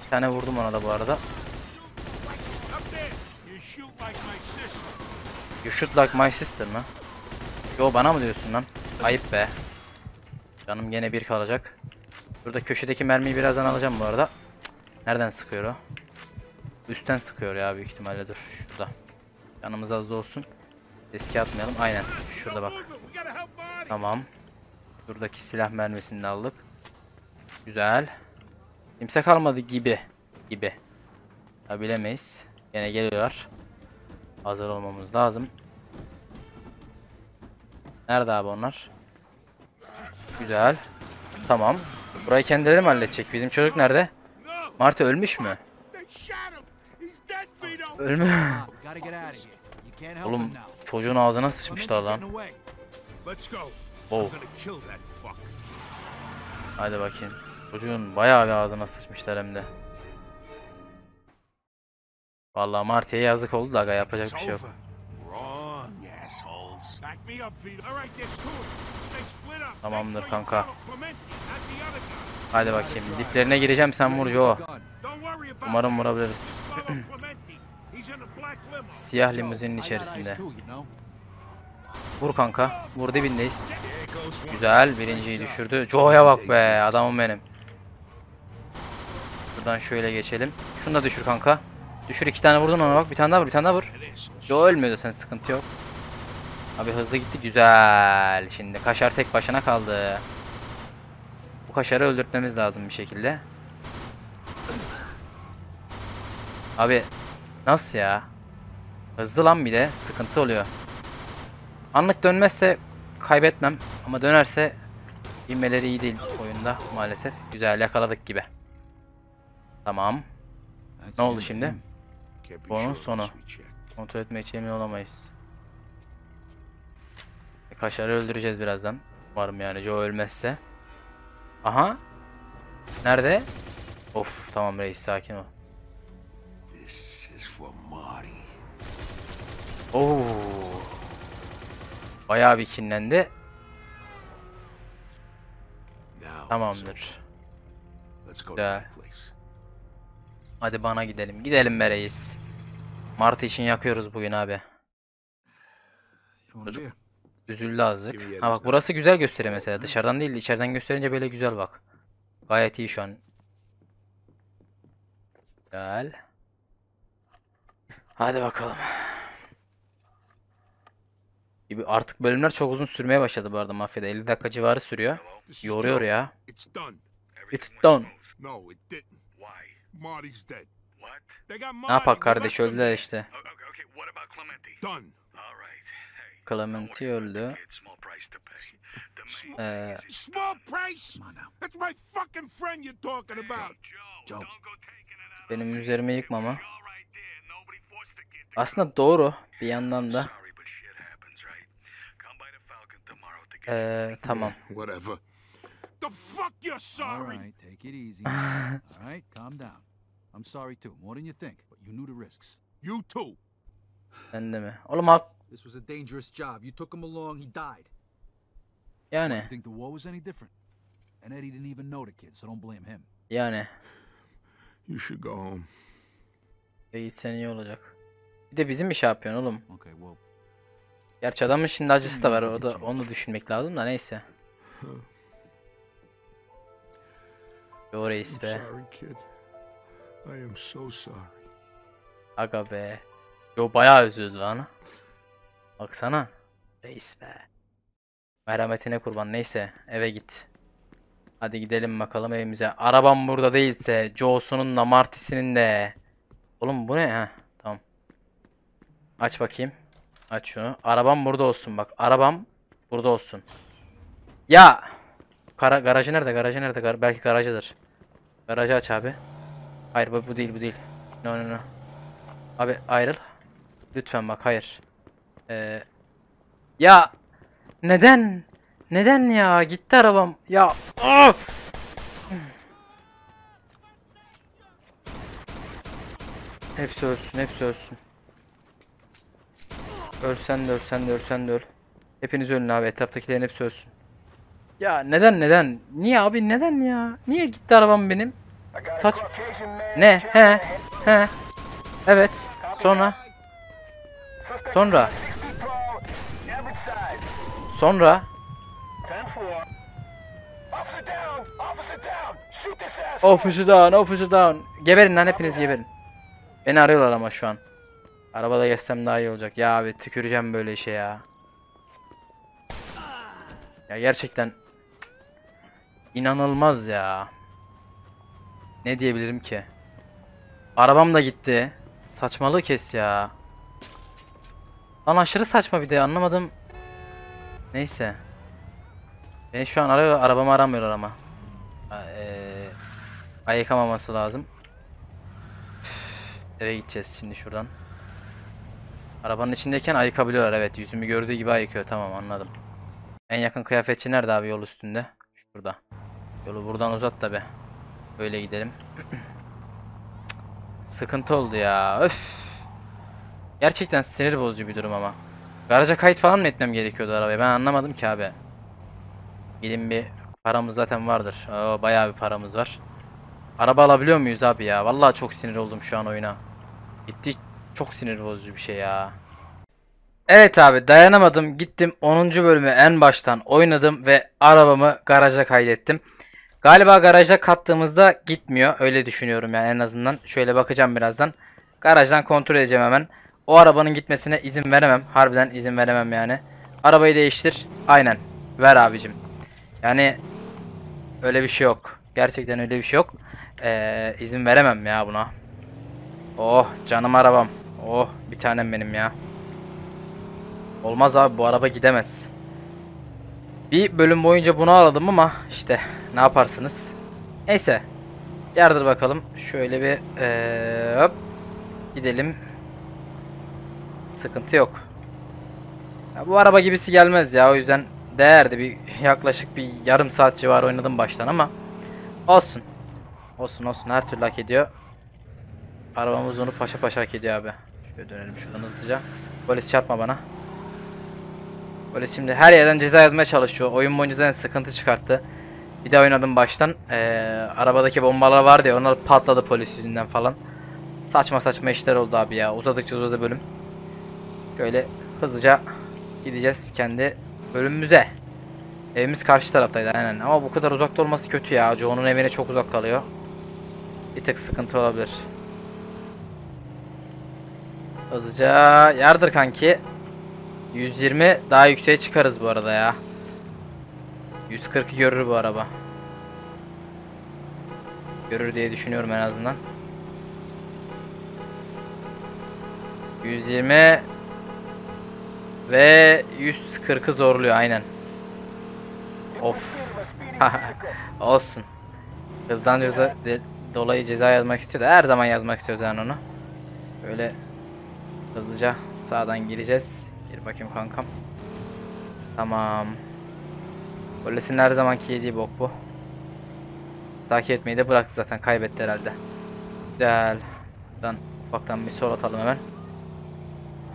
Bir tane vurdum ona da bu arada. You shoot like my sister mı? Yo, bana mı diyorsun lan? Ayıp be. Canım gene bir kalacak. Burada köşedeki mermiyi birazdan alacağım bu arada. Nereden sıkıyor o? Üstten sıkıyor ya büyük ihtimalle, dur. Şurada. Yanımız az da olsun. Riske atmayalım. Aynen. Şurada bak. Tamam. Buradaki silah mermisini de aldık. Güzel. Kimse kalmadı gibi. Gibi. Ya bilemeyiz. Yine geliyorlar. Hazır olmamız lazım. Nerede abi onlar? Güzel. Tamam. Burayı kendileri mi halledecek? Bizim çocuk nerede? Marty ölmüş mü? Ölmüş. Oğlum çocuğun ağzına sıçmıştı adam. Oh. Hadi bakayım. Çocuğun bayağı bir ağzına sıçmışlar hem de. Vallahi Marty'ye yazık oldu da aga, yapacak bir şey yok. Tamamdır kanka. Hadi bakayım. Diplerine gireceğim, sen vur Joe. Umarım vurabiliriz. Siyah limuzinin içerisinde. Vur kanka. Vur, dibindeyiz. Güzel. Birinciyi düşürdü. Joe'ya bak be. Adamım benim. Buradan şöyle geçelim. Şunu da düşür kanka. Düşür, iki tane vurdun ona bak. Bir tane daha vur. Bir tane daha vur. Joe ölmüyordu, sen sıkıntı yok. Abi hızlı gitti. Güzel. Şimdi kaşar tek başına kaldı. Bu kaşarı öldürtmemiz lazım bir şekilde. Abi nasıl ya? Hızlı lan, bir de sıkıntı oluyor. Anlık dönmezse kaybetmem ama dönerse inmeleri iyi değil oyunda maalesef. Güzel, yakaladık gibi. Tamam. Ne oldu şimdi? Bunun sonu. Kontrol etmeye emin olamayız. E, kaşarı öldüreceğiz birazdan. Umarım yani Joe ölmezse. Aha. Nerede? Of tamam reis, sakin ol. Oo. Bayağı bir kinlendi. Tamamdır. Güzel. Hadi bana gidelim. Gidelim be reis. Marty için yakıyoruz bugün abi. Çocuk üzüldü azıcık. Ha bak, burası güzel gösteriyor mesela. Dışarıdan değil de içeriden gösterince böyle güzel bak. Gayet iyi şu an. Güzel. Hadi bakalım. Artık bölümler çok uzun sürmeye başladı bu arada mafyada. elli dakika civarı sürüyor. Yoruyor ya. It's done. It's done. Ne yapak kardeş, öldüler işte. Clementine öldü. Ee... Benim üzerime yıkmama. Aslında doğru bir yandan da. Eee tamam. Sen de mi? Oğlum hak. Yani. Yani. Gitsen iyi olacak. Bir de bizim iş yapıyorsun oğlum. Gerçi adamın şimdi acısı da var, o da, onu düşünmek lazım da neyse. Yo reis be. I am so sorry. Aga be. Yo bayağı özüyordu lan. Baksana. Reis be. Merhametine kurban. Neyse eve git. Hadi gidelim bakalım evimize. Arabam burada değilse Joe'sunun da Marty'sinin de. Oğlum bu ne? Heh, tamam. Aç bakayım. Aç şunu. Arabam burada olsun bak. Arabam burada olsun. Ya. Kara, garajı nerede? Garajı nerede? Gar belki garajıdır. Garajı aç abi. Hayır bu, bu değil bu değil. No no no. Abi ayrıl. Lütfen bak hayır. Ee, ya. Neden? Neden ya? Gitti arabam. Ya. Of. Hepsi ölsün. Hepsi ölsün. Ölsen de ölsen de ölsen de öl. Hepiniz ölün abi. Etraftakilerin hepsi ölsün. Ya neden neden? Niye abi neden ya? Niye gitti arabam benim? Saç... Ne? He. He. Evet. Sonra. Sonra. Sonra. Officer down. Officer down. Geberin lan hepiniz geberin. Beni arıyorlar ama şu an. Arabada geçsem daha iyi olacak. Ya abi tüküreceğim böyle işe ya. Ya gerçekten inanılmaz ya. Ne diyebilirim ki? Arabam da gitti. Saçmalığı kes ya. Lan aşırı saçma bir de anlamadım. Neyse. Beni şu an arıyor, arabamı aramıyorlar ama. Eee ayıkamaması lazım. Üf, eve gideceğiz şimdi şuradan. Arabanın içindeyken ayıkabiliyorlar evet. Yüzümü gördüğü gibi ayıkıyor. Tamam anladım. En yakın kıyafetçi nerede abi yol üstünde? Şurada. Yolu buradan uzat da be. Böyle gidelim. Sıkıntı oldu ya. Öf. Gerçekten sinir bozucu bir durum ama. Garaja kayıt falan mı etmem gerekiyordu arabaya? Ben anlamadım ki abi. Gidin bir paramız zaten vardır. Oo, bayağı bir paramız var. Araba alabiliyor muyuz abi ya? Vallahi çok sinir oldum şu an oyuna. Gitti. Çok sinir bozucu bir şey ya. Evet abi dayanamadım. Gittim onuncu bölümü en baştan oynadım ve arabamı garaja kaydettim. Galiba garaja kattığımızda gitmiyor. Öyle düşünüyorum yani en azından. Şöyle bakacağım birazdan. Garajdan kontrol edeceğim hemen. O arabanın gitmesine izin veremem. Harbiden izin veremem yani. Arabayı değiştir. Aynen. Ver abicim. Yani öyle bir şey yok. Gerçekten öyle bir şey yok. Ee, izin veremem ya buna. Oh canım arabam. Oh bir tanem benim ya. Olmaz abi bu araba gidemez. Bir bölüm boyunca bunu aradım ama işte ne yaparsınız. Neyse. Yardır bakalım. Şöyle bir ee, hop. Gidelim. Sıkıntı yok. Ya, bu araba gibisi gelmez ya o yüzden değerdi. Bir, yaklaşık bir yarım saat civarı oynadım baştan ama olsun. Olsun olsun her türlü hak ediyor. Arabamız onu paşa paşa hak ediyor abi. Şöyle dönelim şuradan hızlıca. Polis çarpma bana. Polis şimdi her yerden ceza yazmaya çalışıyor. Oyun boyunca zaten sıkıntı çıkarttı. Bir de oynadım baştan. Ee, arabadaki bombalar vardı ya onlar patladı polis yüzünden falan. Saçma saçma işler oldu abi ya. Uzadıkça uzadı bölüm. Şöyle hızlıca gideceğiz kendi bölümümüze. Evimiz karşı taraftaydı aynen. Ama bu kadar uzakta olması kötü ya. Joe'nun evine çok uzak kalıyor. Bir tık sıkıntı olabilir. Hızlıca yardır kanki. yüz yirmi daha yükseğe çıkarız bu arada ya. yüz kırkı görür bu araba. Görür diye düşünüyorum en azından. yüz yirmi ve yüz kırkı zorluyor aynen. Of. Olsun. Hızdan ceza, de, dolayı ceza yazmak istiyor da her zaman yazmak istiyoruz yani onu. Böyle hızlıca sağdan gireceğiz. Gir bakayım kankam. Tamam. Polisin her zamanki yediği bok bu. Takip etmeyi de bıraktı zaten. Kaybetti herhalde. Güzel. Buradan ufaktan bir sol atalım hemen.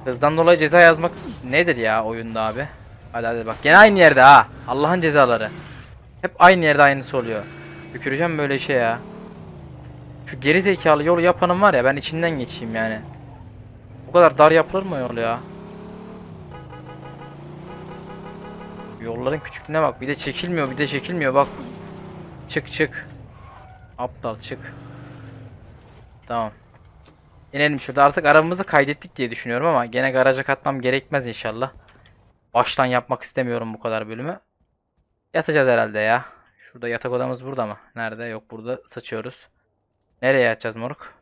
Hızdan dolayı ceza yazmak nedir ya oyunda abi? Hadi hadi bak. Gene aynı yerde ha. Allah'ın cezaları. Hep aynı yerde aynısı oluyor. Tüküreceğim böyle şey ya. Şu geri zekalı yolu yapanım var ya ben içinden geçeyim yani. Bu kadar dar yapılır mı yol ya? Yolların küçüklüğüne bak. Bir de çekilmiyor. Bir de çekilmiyor. Bak. Çık çık. Aptal çık. Tamam. İnelim şurada. Artık arabamızı kaydettik diye düşünüyorum ama gene garaja katmam gerekmez inşallah. Baştan yapmak istemiyorum bu kadar bölümü. Yatacağız herhalde ya. Şurada yatak odamız burada mı? Nerede? Yok, burada sıçıyoruz. Nereye yatacağız moruk?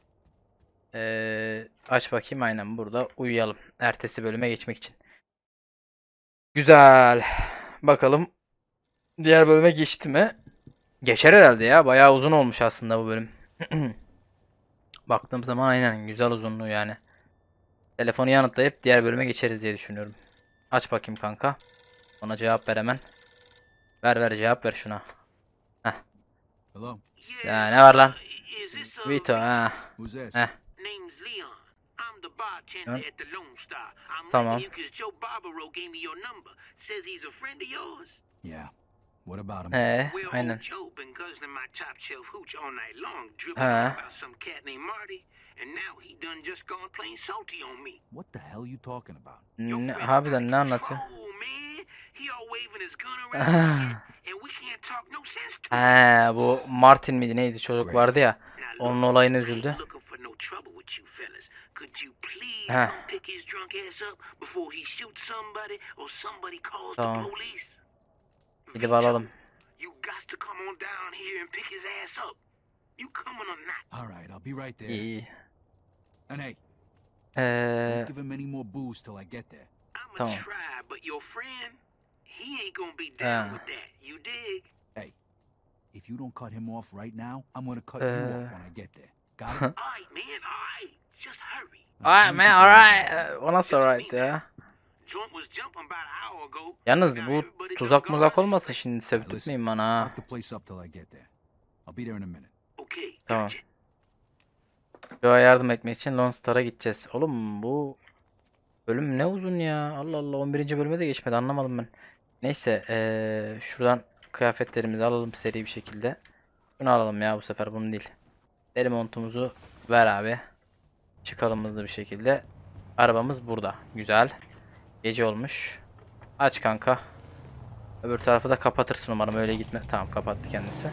Ee, aç bakayım, aynen burada uyuyalım. Ertesi bölüme geçmek için. Güzel. Bakalım diğer bölüme geçti mi? Geçer herhalde ya. Bayağı uzun olmuş aslında bu bölüm. Baktığım zaman aynen güzel uzunluğu yani. Telefonu yanıtlayıp diğer bölüme geçeriz diye düşünüyorum. Aç bakayım kanka. Ona cevap ver hemen. Ver ver cevap ver şuna. Heh. Hello. Ya ne var lan? Vito ha. Heh. Leon. Tamam. Yeah. What about him? He, aynen. He. What the hell you talking about? Ne, harbiden ne anlatıyor? He, bu Martin miydi neydi çocuk vardı ya. Onun olayına üzüldü. He. Tamam. Gidip alalım. İyi. Ee, tamam. Ee. Yalnız bu tuzak muzak olmasın şimdi, sebep tutmayayım bana. Tamam. Joe'ya yardım etmek için Lone Star'a gideceğiz. Oğlum bu bölüm ne uzun ya. Allah Allah, on birinci bölüme de geçmedi, anlamadım ben. Neyse ee, şuradan kıyafetlerimizi alalım seri bir şekilde. Bunu alalım ya bu sefer, bunu değil. Deri montumuzu ver abi. Çıkalım hızlı bir şekilde. Arabamız burada. Güzel. Gece olmuş. Aç kanka. Öbür tarafı da kapatırsın umarım, öyle gitme. Tamam, kapattı kendisi.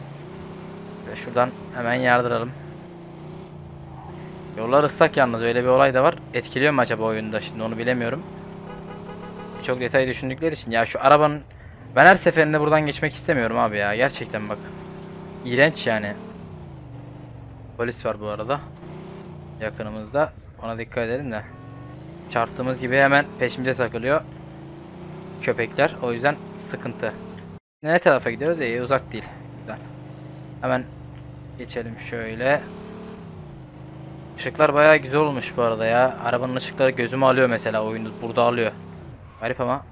Ve şuradan hemen yardıralım. Yollar ıslak yalnız, öyle bir olay da var. Etkiliyor mu acaba oyunda şimdi, onu bilemiyorum. Çok detay düşündükleri için. Ya şu arabanın... Ben her seferinde buradan geçmek istemiyorum abi ya. Gerçekten bak. İğrenç yani. Polis var bu arada. Yakınımızda. Ona dikkat edelim de. Çarptığımız gibi hemen peşimize takılıyor köpekler, o yüzden sıkıntı. Ne tarafa gidiyoruz? İyi, uzak değil. Güzel. Hemen geçelim şöyle. Işıklar bayağı güzel olmuş bu arada ya. Arabanın ışıkları gözümü alıyor mesela, oyunu burada alıyor. Garip ama.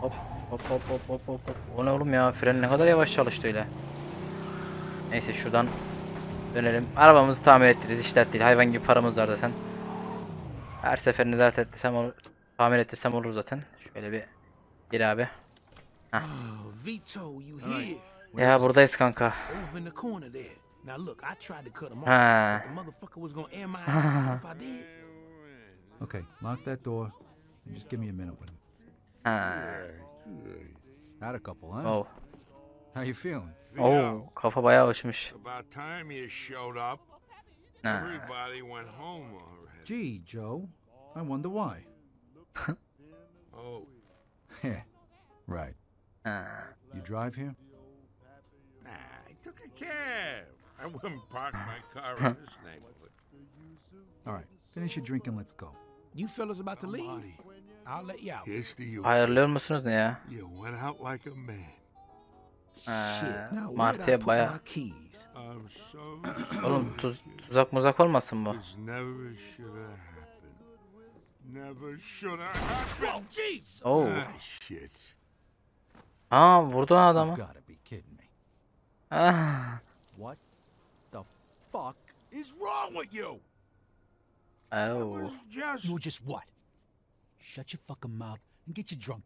Hop hop hop hop hop hop. O ne oğlum ya, fren ne kadar yavaş çalıştı öyle. Neyse şuradan dönelim. Arabamızı tamir ettiririz, hiç dert değil. Hayvan gibi paramız var zaten. Her seferinde dert ettirsem olur, tamir ettirsem olur zaten. Şöyle bir gir abi. Heh. Ya buradayız kanka. Ha. Okay, lock that door. Just give me a minute with him. Had a couple, huh? Oh. How you feeling? Oh, kafa bayağı açmış. Ha. Gee, Joe, I wonder why. Oh, yeah, right. You drive here? Nah, I took a cab. I wouldn't park my car in this neighborhood. All right, finish your drink and let's go. You fellas about to leave? I'll let you out. Ayrılıyor musunuz ne ya? You went out like a man. Marty'ye bayağı. Oğlum tuz, tuzak muzak olmasın bu. Oh. Aa, vurdu adamı.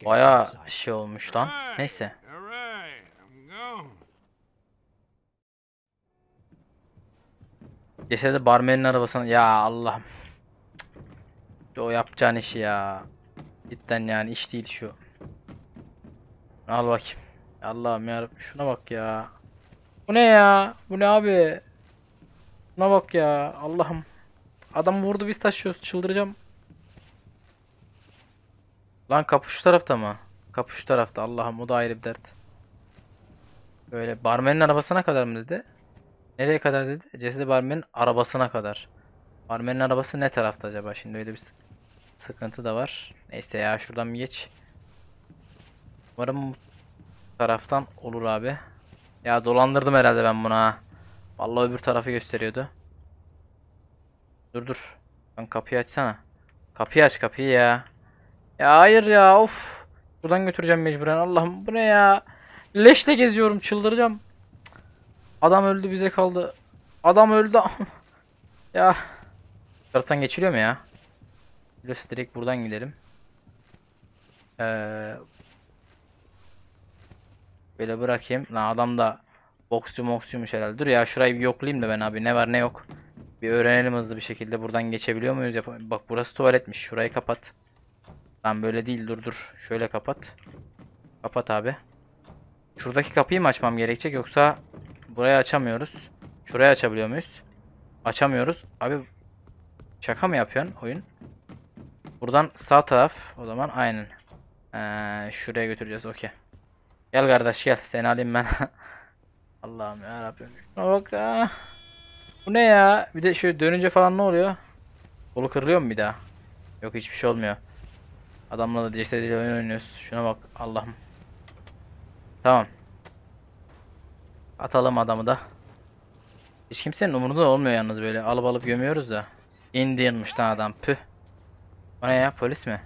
Bayağı şey olmuş lan. Neyse. Geçede barmenin arabasına ya, Allah'ım. O yapacağın işi ya. Cidden yani iş değil şu. Al bakayım. Allah'ım yarabbim, şuna bak ya. Bu ne ya? Bu ne abi? Şuna bak ya Allah'ım. Adam vurdu, biz taşıyoruz, çıldıracağım. Lan kapı şu tarafta mı? Kapı şu tarafta. Allah'ım, o da ayrı bir dert. Böyle barmenin arabasına kadar mı dedi? Nereye kadar dedi? Cesedi barmenin arabasına kadar. Barmenin arabası ne tarafta acaba? Şimdi öyle bir sıkıntı da var. Neyse ya, şuradan bir geç. Umarım bu taraftan olur abi. Ya dolandırdım herhalde ben bunu ha. Vallahi öbür tarafı gösteriyordu. Dur dur. Lan kapıyı açsana. Kapıyı aç, kapıyı ya. Ya hayır ya, of. Buradan götüreceğim mecburen. Allah'ım bu ne ya? Leşle geziyorum, çıldıracağım. Adam öldü, bize kaldı. Adam öldü. Ya. Bu taraftan geçiliyor mu ya? Biliyorsun, direkt buradan gidelim. Ee, böyle bırakayım. Lan adam da boksçu moksçuymuş herhalde. Dur ya, şurayı bir yoklayayım da ben abi. Ne var ne yok. Bir öğrenelim hızlı bir şekilde. Buradan geçebiliyor muyuz? Bak burası tuvaletmiş. Şurayı kapat. Lan böyle değil, dur dur. Şöyle kapat. Kapat abi. Şuradaki kapıyı mı açmam gerekecek, yoksa burayı açamıyoruz. Şurayı açabiliyor muyuz? Açamıyoruz. Abi şaka mı yapıyorsun oyun? Buradan sağ taraf o zaman, aynen. Ee, şuraya götüreceğiz, okey. Gel kardeş gel, seni alayım ben. Allah'ım yarabbim. Şuna bak ya. Bu ne ya? Bir de şöyle dönünce falan ne oluyor? Kolu kırılıyor mu bir daha? Yok, hiçbir şey olmuyor. Adamla da cesediyle oyun oynuyoruz. Şuna bak Allah'ım. Tamam. Atalım adamı da. Hiç kimsenin umurunda olmuyor yalnız, böyle alıp alıp gömüyoruz da. İndirmiş lan adam, püh. O ne ya, polis mi?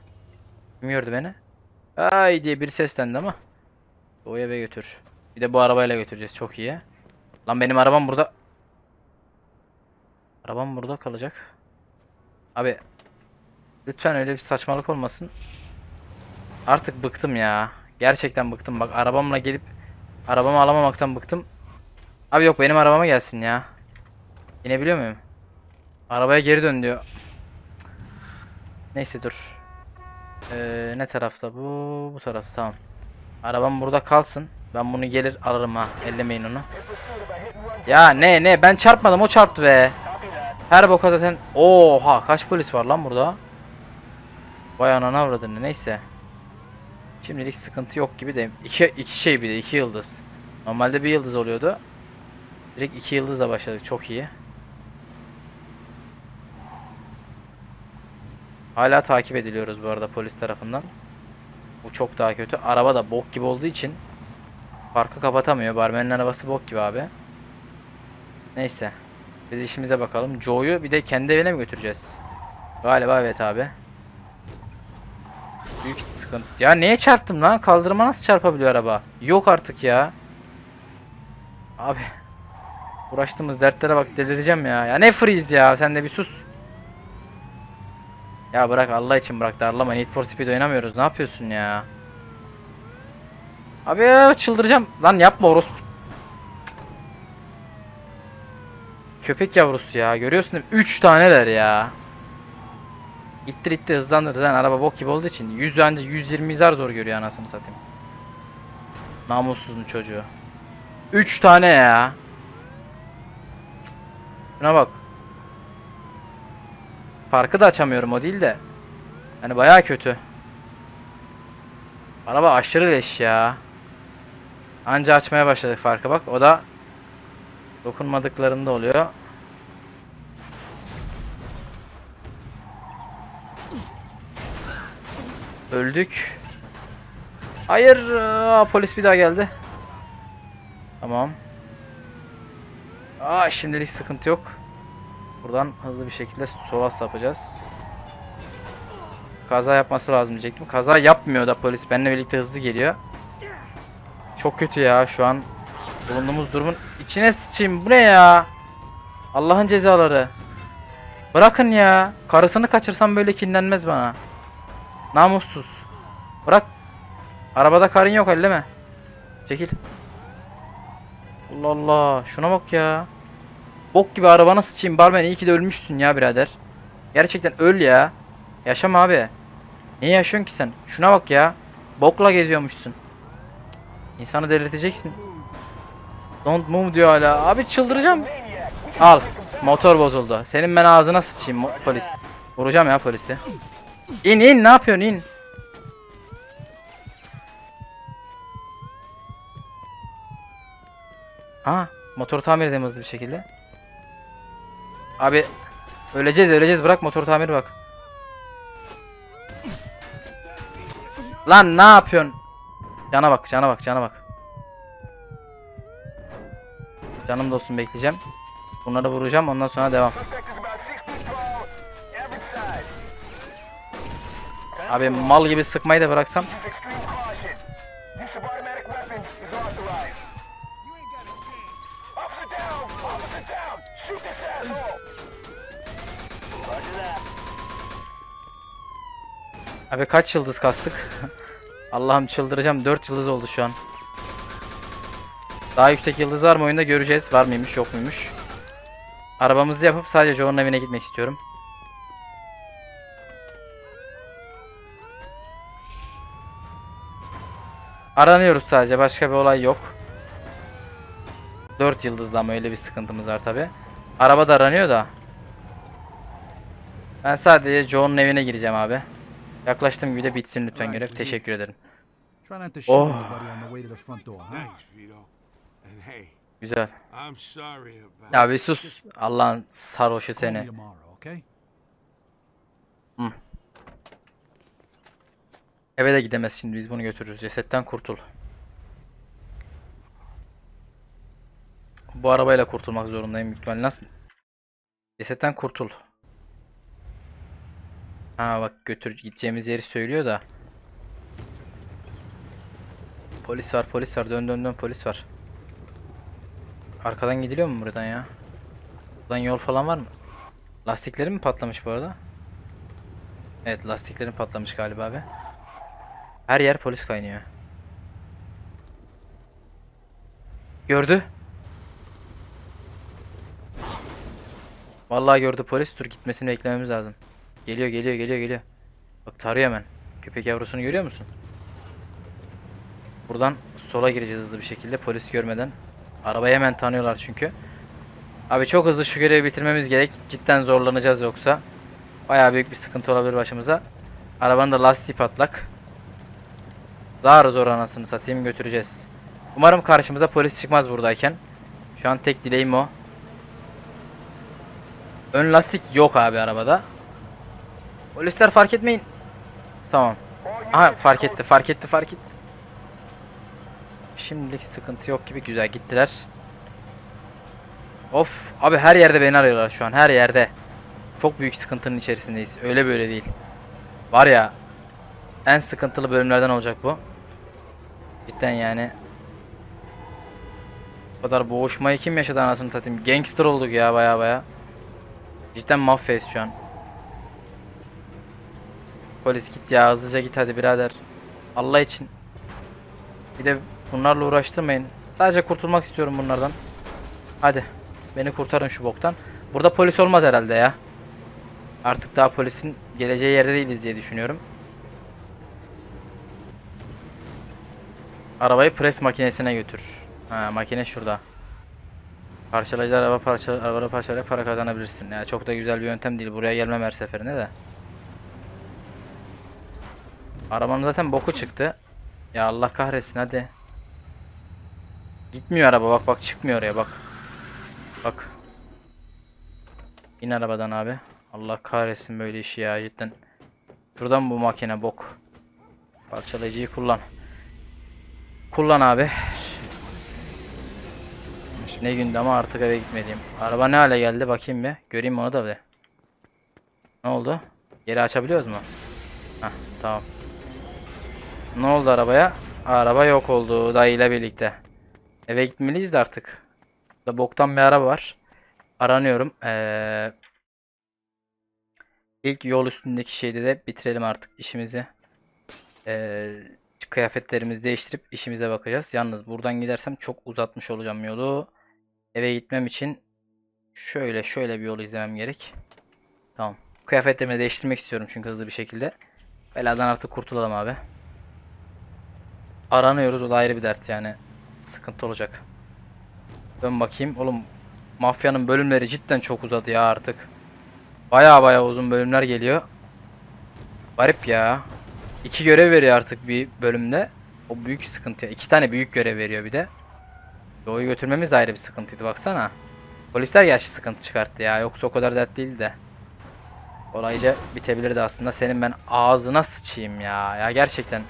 Kim gördü beni? Ay diye bir seslendi ama. O eve götür. Bir de bu arabayla götüreceğiz, çok iyi. Lan benim arabam burada. Arabam burada kalacak. Abi. Lütfen öyle bir saçmalık olmasın. Artık bıktım ya. Gerçekten bıktım. Bak arabamla gelip arabamı alamamaktan bıktım. Abi yok, benim arabama gelsin ya. İnebiliyor muyum? Arabaya geri dön diyor. Neyse dur. Ee, ne tarafta bu? Bu tarafta, tamam. Arabam burada kalsın. Ben bunu gelir alırım ha. Ellemeyin onu. Ya ne ne, ben çarpmadım, o çarptı be. Her boka zaten. Oha, kaç polis var lan burada? Vay anana avradını, neyse. Şimdilik sıkıntı yok gibi de. İki, iki şey, bir de iki yıldız. Normalde bir yıldız oluyordu. Direkt iki yıldızla başladık, çok iyi. Hala takip ediliyoruz bu arada polis tarafından. Bu çok daha kötü. Araba da bok gibi olduğu için parkı kapatamıyor. Barmenin arabası bok gibi abi. Neyse. Biz işimize bakalım. Joe'yu bir de kendi evine mi götüreceğiz? Galiba evet abi. Büyük sıkıntı. Ya neye çarptım lan? Kaldırıma nasıl çarpabiliyor araba? Yok artık ya. Abi. Uğraştığımız dertlere bak, delireceğim ya. Ya ne freeze ya? Sen de bir sus. Ya bırak, Allah için bırak, darlama. Need for Speed oynamıyoruz. Ne yapıyorsun ya? Abi çıldıracağım. Lan yapma orospu. Köpek yavrusu ya. Görüyorsun değil mi? üç taneler ya. İttir ittir, hızlandır hızlandır. Araba bok gibi olduğu için yüz önce yüz yirmi zar zor görüyor, anasını satayım. Namussuzun çocuğu. üç tane ya. Buna bak. Farkı da açamıyorum, o değil de. Yani bayağı kötü. Araba aşırı leş ya. Anca açmaya başladık farkı, bak. O da dokunmadıklarında oluyor. Öldük. Hayır. Aa, polis bir daha geldi. Tamam. Aa, şimdilik sıkıntı yok. Buradan hızlı bir şekilde sola sapacağız. Kaza yapması lazım diyecektim. Kaza yapmıyor da polis. Benimle birlikte hızlı geliyor. Çok kötü ya şu an. Bulunduğumuz durumun içine sıçayım. Bu ne ya? Allah'ın cezaları. Bırakın ya. Karısını kaçırsam böyle kinlenmez bana. Namussuz. Bırak. Arabada karın yok, elleme. Çekil. Allah Allah. Şuna bak ya. Bok gibi arabana sıçayım. Barmen, iyi ki de ölmüşsün ya birader. Gerçekten öl ya. Yaşama abi. Niye yaşıyorsun ki sen? Şuna bak ya. Bokla geziyormuşsun. İnsanı delirteceksin. Don't move diyor hala. Abi çıldıracağım. Al. Motor bozuldu. Senin ben ağzına sıçayım polis. Vuracağım ya polisi. İn in, ne yapıyorsun in? Ha, motoru tamir edelim hızlı bir şekilde. Abi öleceğiz öleceğiz, bırak motoru tamir bak. Lan ne yapıyorsun? Cana bak cana bak cana bak. Canım dostum bekleyeceğim. Bunları vuracağım ondan sonra devam. Abi mal gibi sıkmayı da bıraksam. Abi kaç yıldız kastık? Allah'ım çıldıracağım. dört yıldız oldu şu an. Daha yüksek yıldız var mı oyunda göreceğiz. Var mıymış yok muymuş. Arabamızı yapıp sadece Joe'nun evine gitmek istiyorum. Aranıyoruz sadece. Başka bir olay yok. dört yıldızla mı öyle bir sıkıntımız var tabi. Araba da aranıyor da. Ben sadece Joe'nun evine gireceğim abi. Yaklaştığım gibi de bitsin lütfen görev. Teşekkür ederim. Oh. Güzel. Abi sus. Allah'ın sarhoşu seni. Hı. Eve de gidemez şimdi, biz bunu götürürüz. Cesetten kurtul. Bu arabayla kurtulmak zorundayım lütfen. Nasıl? Cesetten kurtul. Ha bak, götür gideceğimiz yeri söylüyor da. Polis var polis var, dön dön dön polis var. Arkadan gidiliyor mu buradan ya? Buradan yol falan var mı? Lastikleri mi patlamış bu arada? Evet lastiklerim patlamış galiba abi. Her yer polis kaynıyor. Gördü. Vallahi gördü polis, dur gitmesini beklememiz lazım. Geliyor geliyor geliyor geliyor. Bak tarıyor hemen. Köpek yavrusunu görüyor musun? Buradan sola gireceğiz hızlı bir şekilde polis görmeden. Arabayı hemen tanıyorlar çünkü. Abi çok hızlı şu görevi bitirmemiz gerek. Cidden zorlanacağız yoksa. Bayağı büyük bir sıkıntı olabilir başımıza. Arabanın da lastiği patlak. Daha zor anasını satayım, götüreceğiz. Umarım karşımıza polis çıkmaz buradayken. Şu an tek dileğim o. Ön lastik yok abi arabada. Polisler fark etmeyin. Tamam. Aha fark etti fark etti fark etti. Şimdilik sıkıntı yok gibi, güzel gittiler. Of abi her yerde beni arıyorlar şu an, her yerde. Çok büyük sıkıntının içerisindeyiz, öyle böyle değil. Var ya, en sıkıntılı bölümlerden olacak bu. Cidden yani. Bu kadar boğuşmayı kim yaşadı anasını satayım. Gangster olduk ya baya baya. Cidden mafyayız şu an. Polis git ya, hızlıca git hadi birader. Allah için. Bir de bunlarla uğraştırmayın. Sadece kurtulmak istiyorum bunlardan. Hadi beni kurtarın şu boktan. Burada polis olmaz herhalde ya. Artık daha polisin geleceği yerde değiliz diye düşünüyorum. Arabayı pres makinesine götür. Ha, makine şurada. Parçalayıcı araba parça araba parçalara para kazanabilirsin. Yani çok da güzel bir yöntem değil. Buraya gelmem her seferinde de. Arabam zaten boku çıktı. Ya Allah kahretsin hadi. Gitmiyor araba, bak bak çıkmıyor oraya bak. Bak. İn arabadan abi. Allah kahretsin böyle işi ya cidden. Şuradan bu makine bok. Parçalayıcıyı kullan. Kullan abi. Ne gündü ama artık eve gitmediğim. Araba ne hale geldi bakayım bir. Göreyim onu da bir. Ne oldu? Geri açabiliyoruz mu? Heh, tamam. Ne oldu arabaya? Araba yok oldu dayıyla birlikte. Eve gitmeliyiz de artık. Burada boktan bir araba var. Aranıyorum. Ee, ilk yol üstündeki şeyde de bitirelim artık işimizi. Ee, kıyafetlerimizi değiştirip işimize bakacağız. Yalnız buradan gidersem çok uzatmış olacağım yolu. Eve gitmem için şöyle şöyle bir yolu izlemem gerek. Tamam. Kıyafetlerimi değiştirmek istiyorum çünkü hızlı bir şekilde. Beladan artık kurtulalım abi. Aranıyoruz, o da ayrı bir dert yani. Sıkıntı olacak. Dön bakayım. Oğlum Mafyanın bölümleri cidden çok uzadı ya artık. Baya baya uzun bölümler geliyor. Garip ya. İki görev veriyor artık bir bölümde. O büyük sıkıntı. İki tane büyük görev veriyor bir de. Doğu'yu götürmemiz de ayrı bir sıkıntıydı baksana. Polisler gerçi sıkıntı çıkarttı ya. Yoksa o kadar dert değildi de. Kolayca bitebilirdi aslında. Senin ben ağzına sıçayım ya. Ya gerçekten.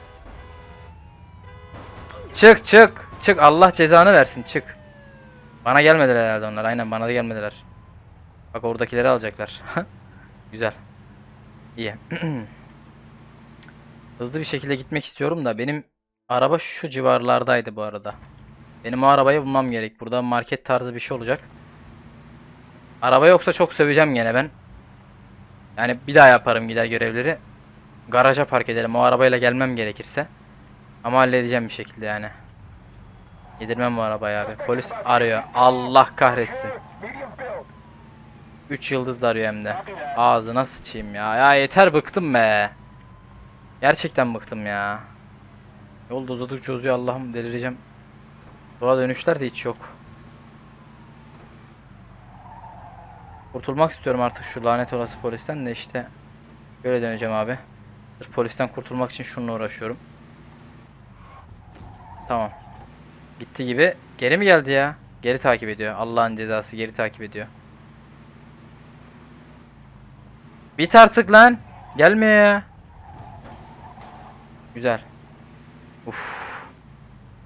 Çık çık. Çık, Allah cezanı versin, çık. Bana gelmediler herhalde onlar. Aynen, bana da gelmediler. Bak oradakileri alacaklar. Güzel. İyi. Hızlı bir şekilde gitmek istiyorum da benim araba şu civarlardaydı bu arada. Benim o arabayı bulmam gerek. Burada market tarzı bir şey olacak. Araba yoksa çok söveceğim gene ben. Yani bir daha yaparım gider görevleri. Garaja park edelim. O arabayla gelmem gerekirse. Ama halledeceğim bir şekilde yani. Yedirmem bu arabayı abi. Polis arıyor. Allah kahretsin. Üç yıldız da arıyor hem de. Ağzına sıçayım ya. Ya yeter, bıktım be. Gerçekten bıktım ya. Yolda uzadıkça uzuyor. Allah'ım delireceğim. Burada dönüşler de hiç yok. Kurtulmak istiyorum artık şu lanet olası polisten de işte. Böyle döneceğim abi. Sırf polisten kurtulmak için şununla uğraşıyorum. Tamam. Gitti gibi. Geri mi geldi ya? Geri takip ediyor. Allah'ın cezası, geri takip ediyor. Bit artık lan. Gelme ya. Güzel. Uf.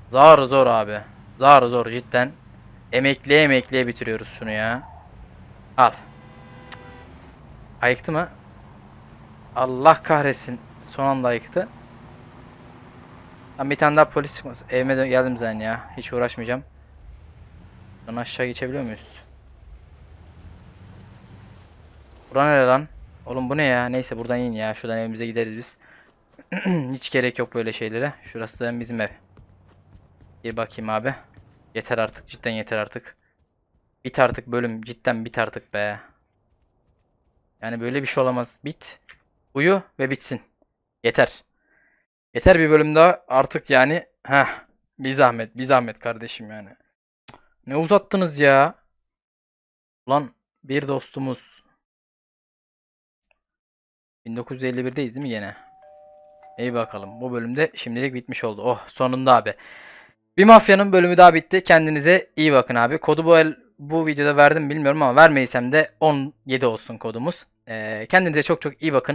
Zar zor abi. Zar zor cidden. Emekliye emekliye bitiriyoruz şunu ya. Al. Ayıktı mı? Allah kahretsin. Son anda ayıktı. Lan bir tane daha polis çıkmasın. Evime geldim zaten ya. Hiç uğraşmayacağım. Buradan aşağı geçebiliyor muyuz? Bura nere lan? Oğlum bu ne ya? Neyse buradan in ya. Şuradan evimize gideriz biz. Hiç gerek yok böyle şeylere. Şurası da bizim ev. Bir bakayım abi. Yeter artık. Cidden yeter artık. Bit artık bölüm. Cidden bit artık be. Yani böyle bir şey olamaz. Bit. Uyu ve bitsin. Yeter. Yeter bir bölüm daha artık yani. Heh. Bir zahmet. Bir zahmet kardeşim yani. Ne uzattınız ya. Ulan bir dostumuz. bin dokuz yüz elli bir'deyiz değil mi gene? İyi bakalım. Bu bölümde şimdilik bitmiş oldu. Oh sonunda abi. Bir mafyanın bölümü daha bitti. Kendinize iyi bakın abi. Kodu bu, el, bu videoda verdim bilmiyorum ama vermeysem de on yedi olsun kodumuz. Ee, kendinize çok çok iyi bakın.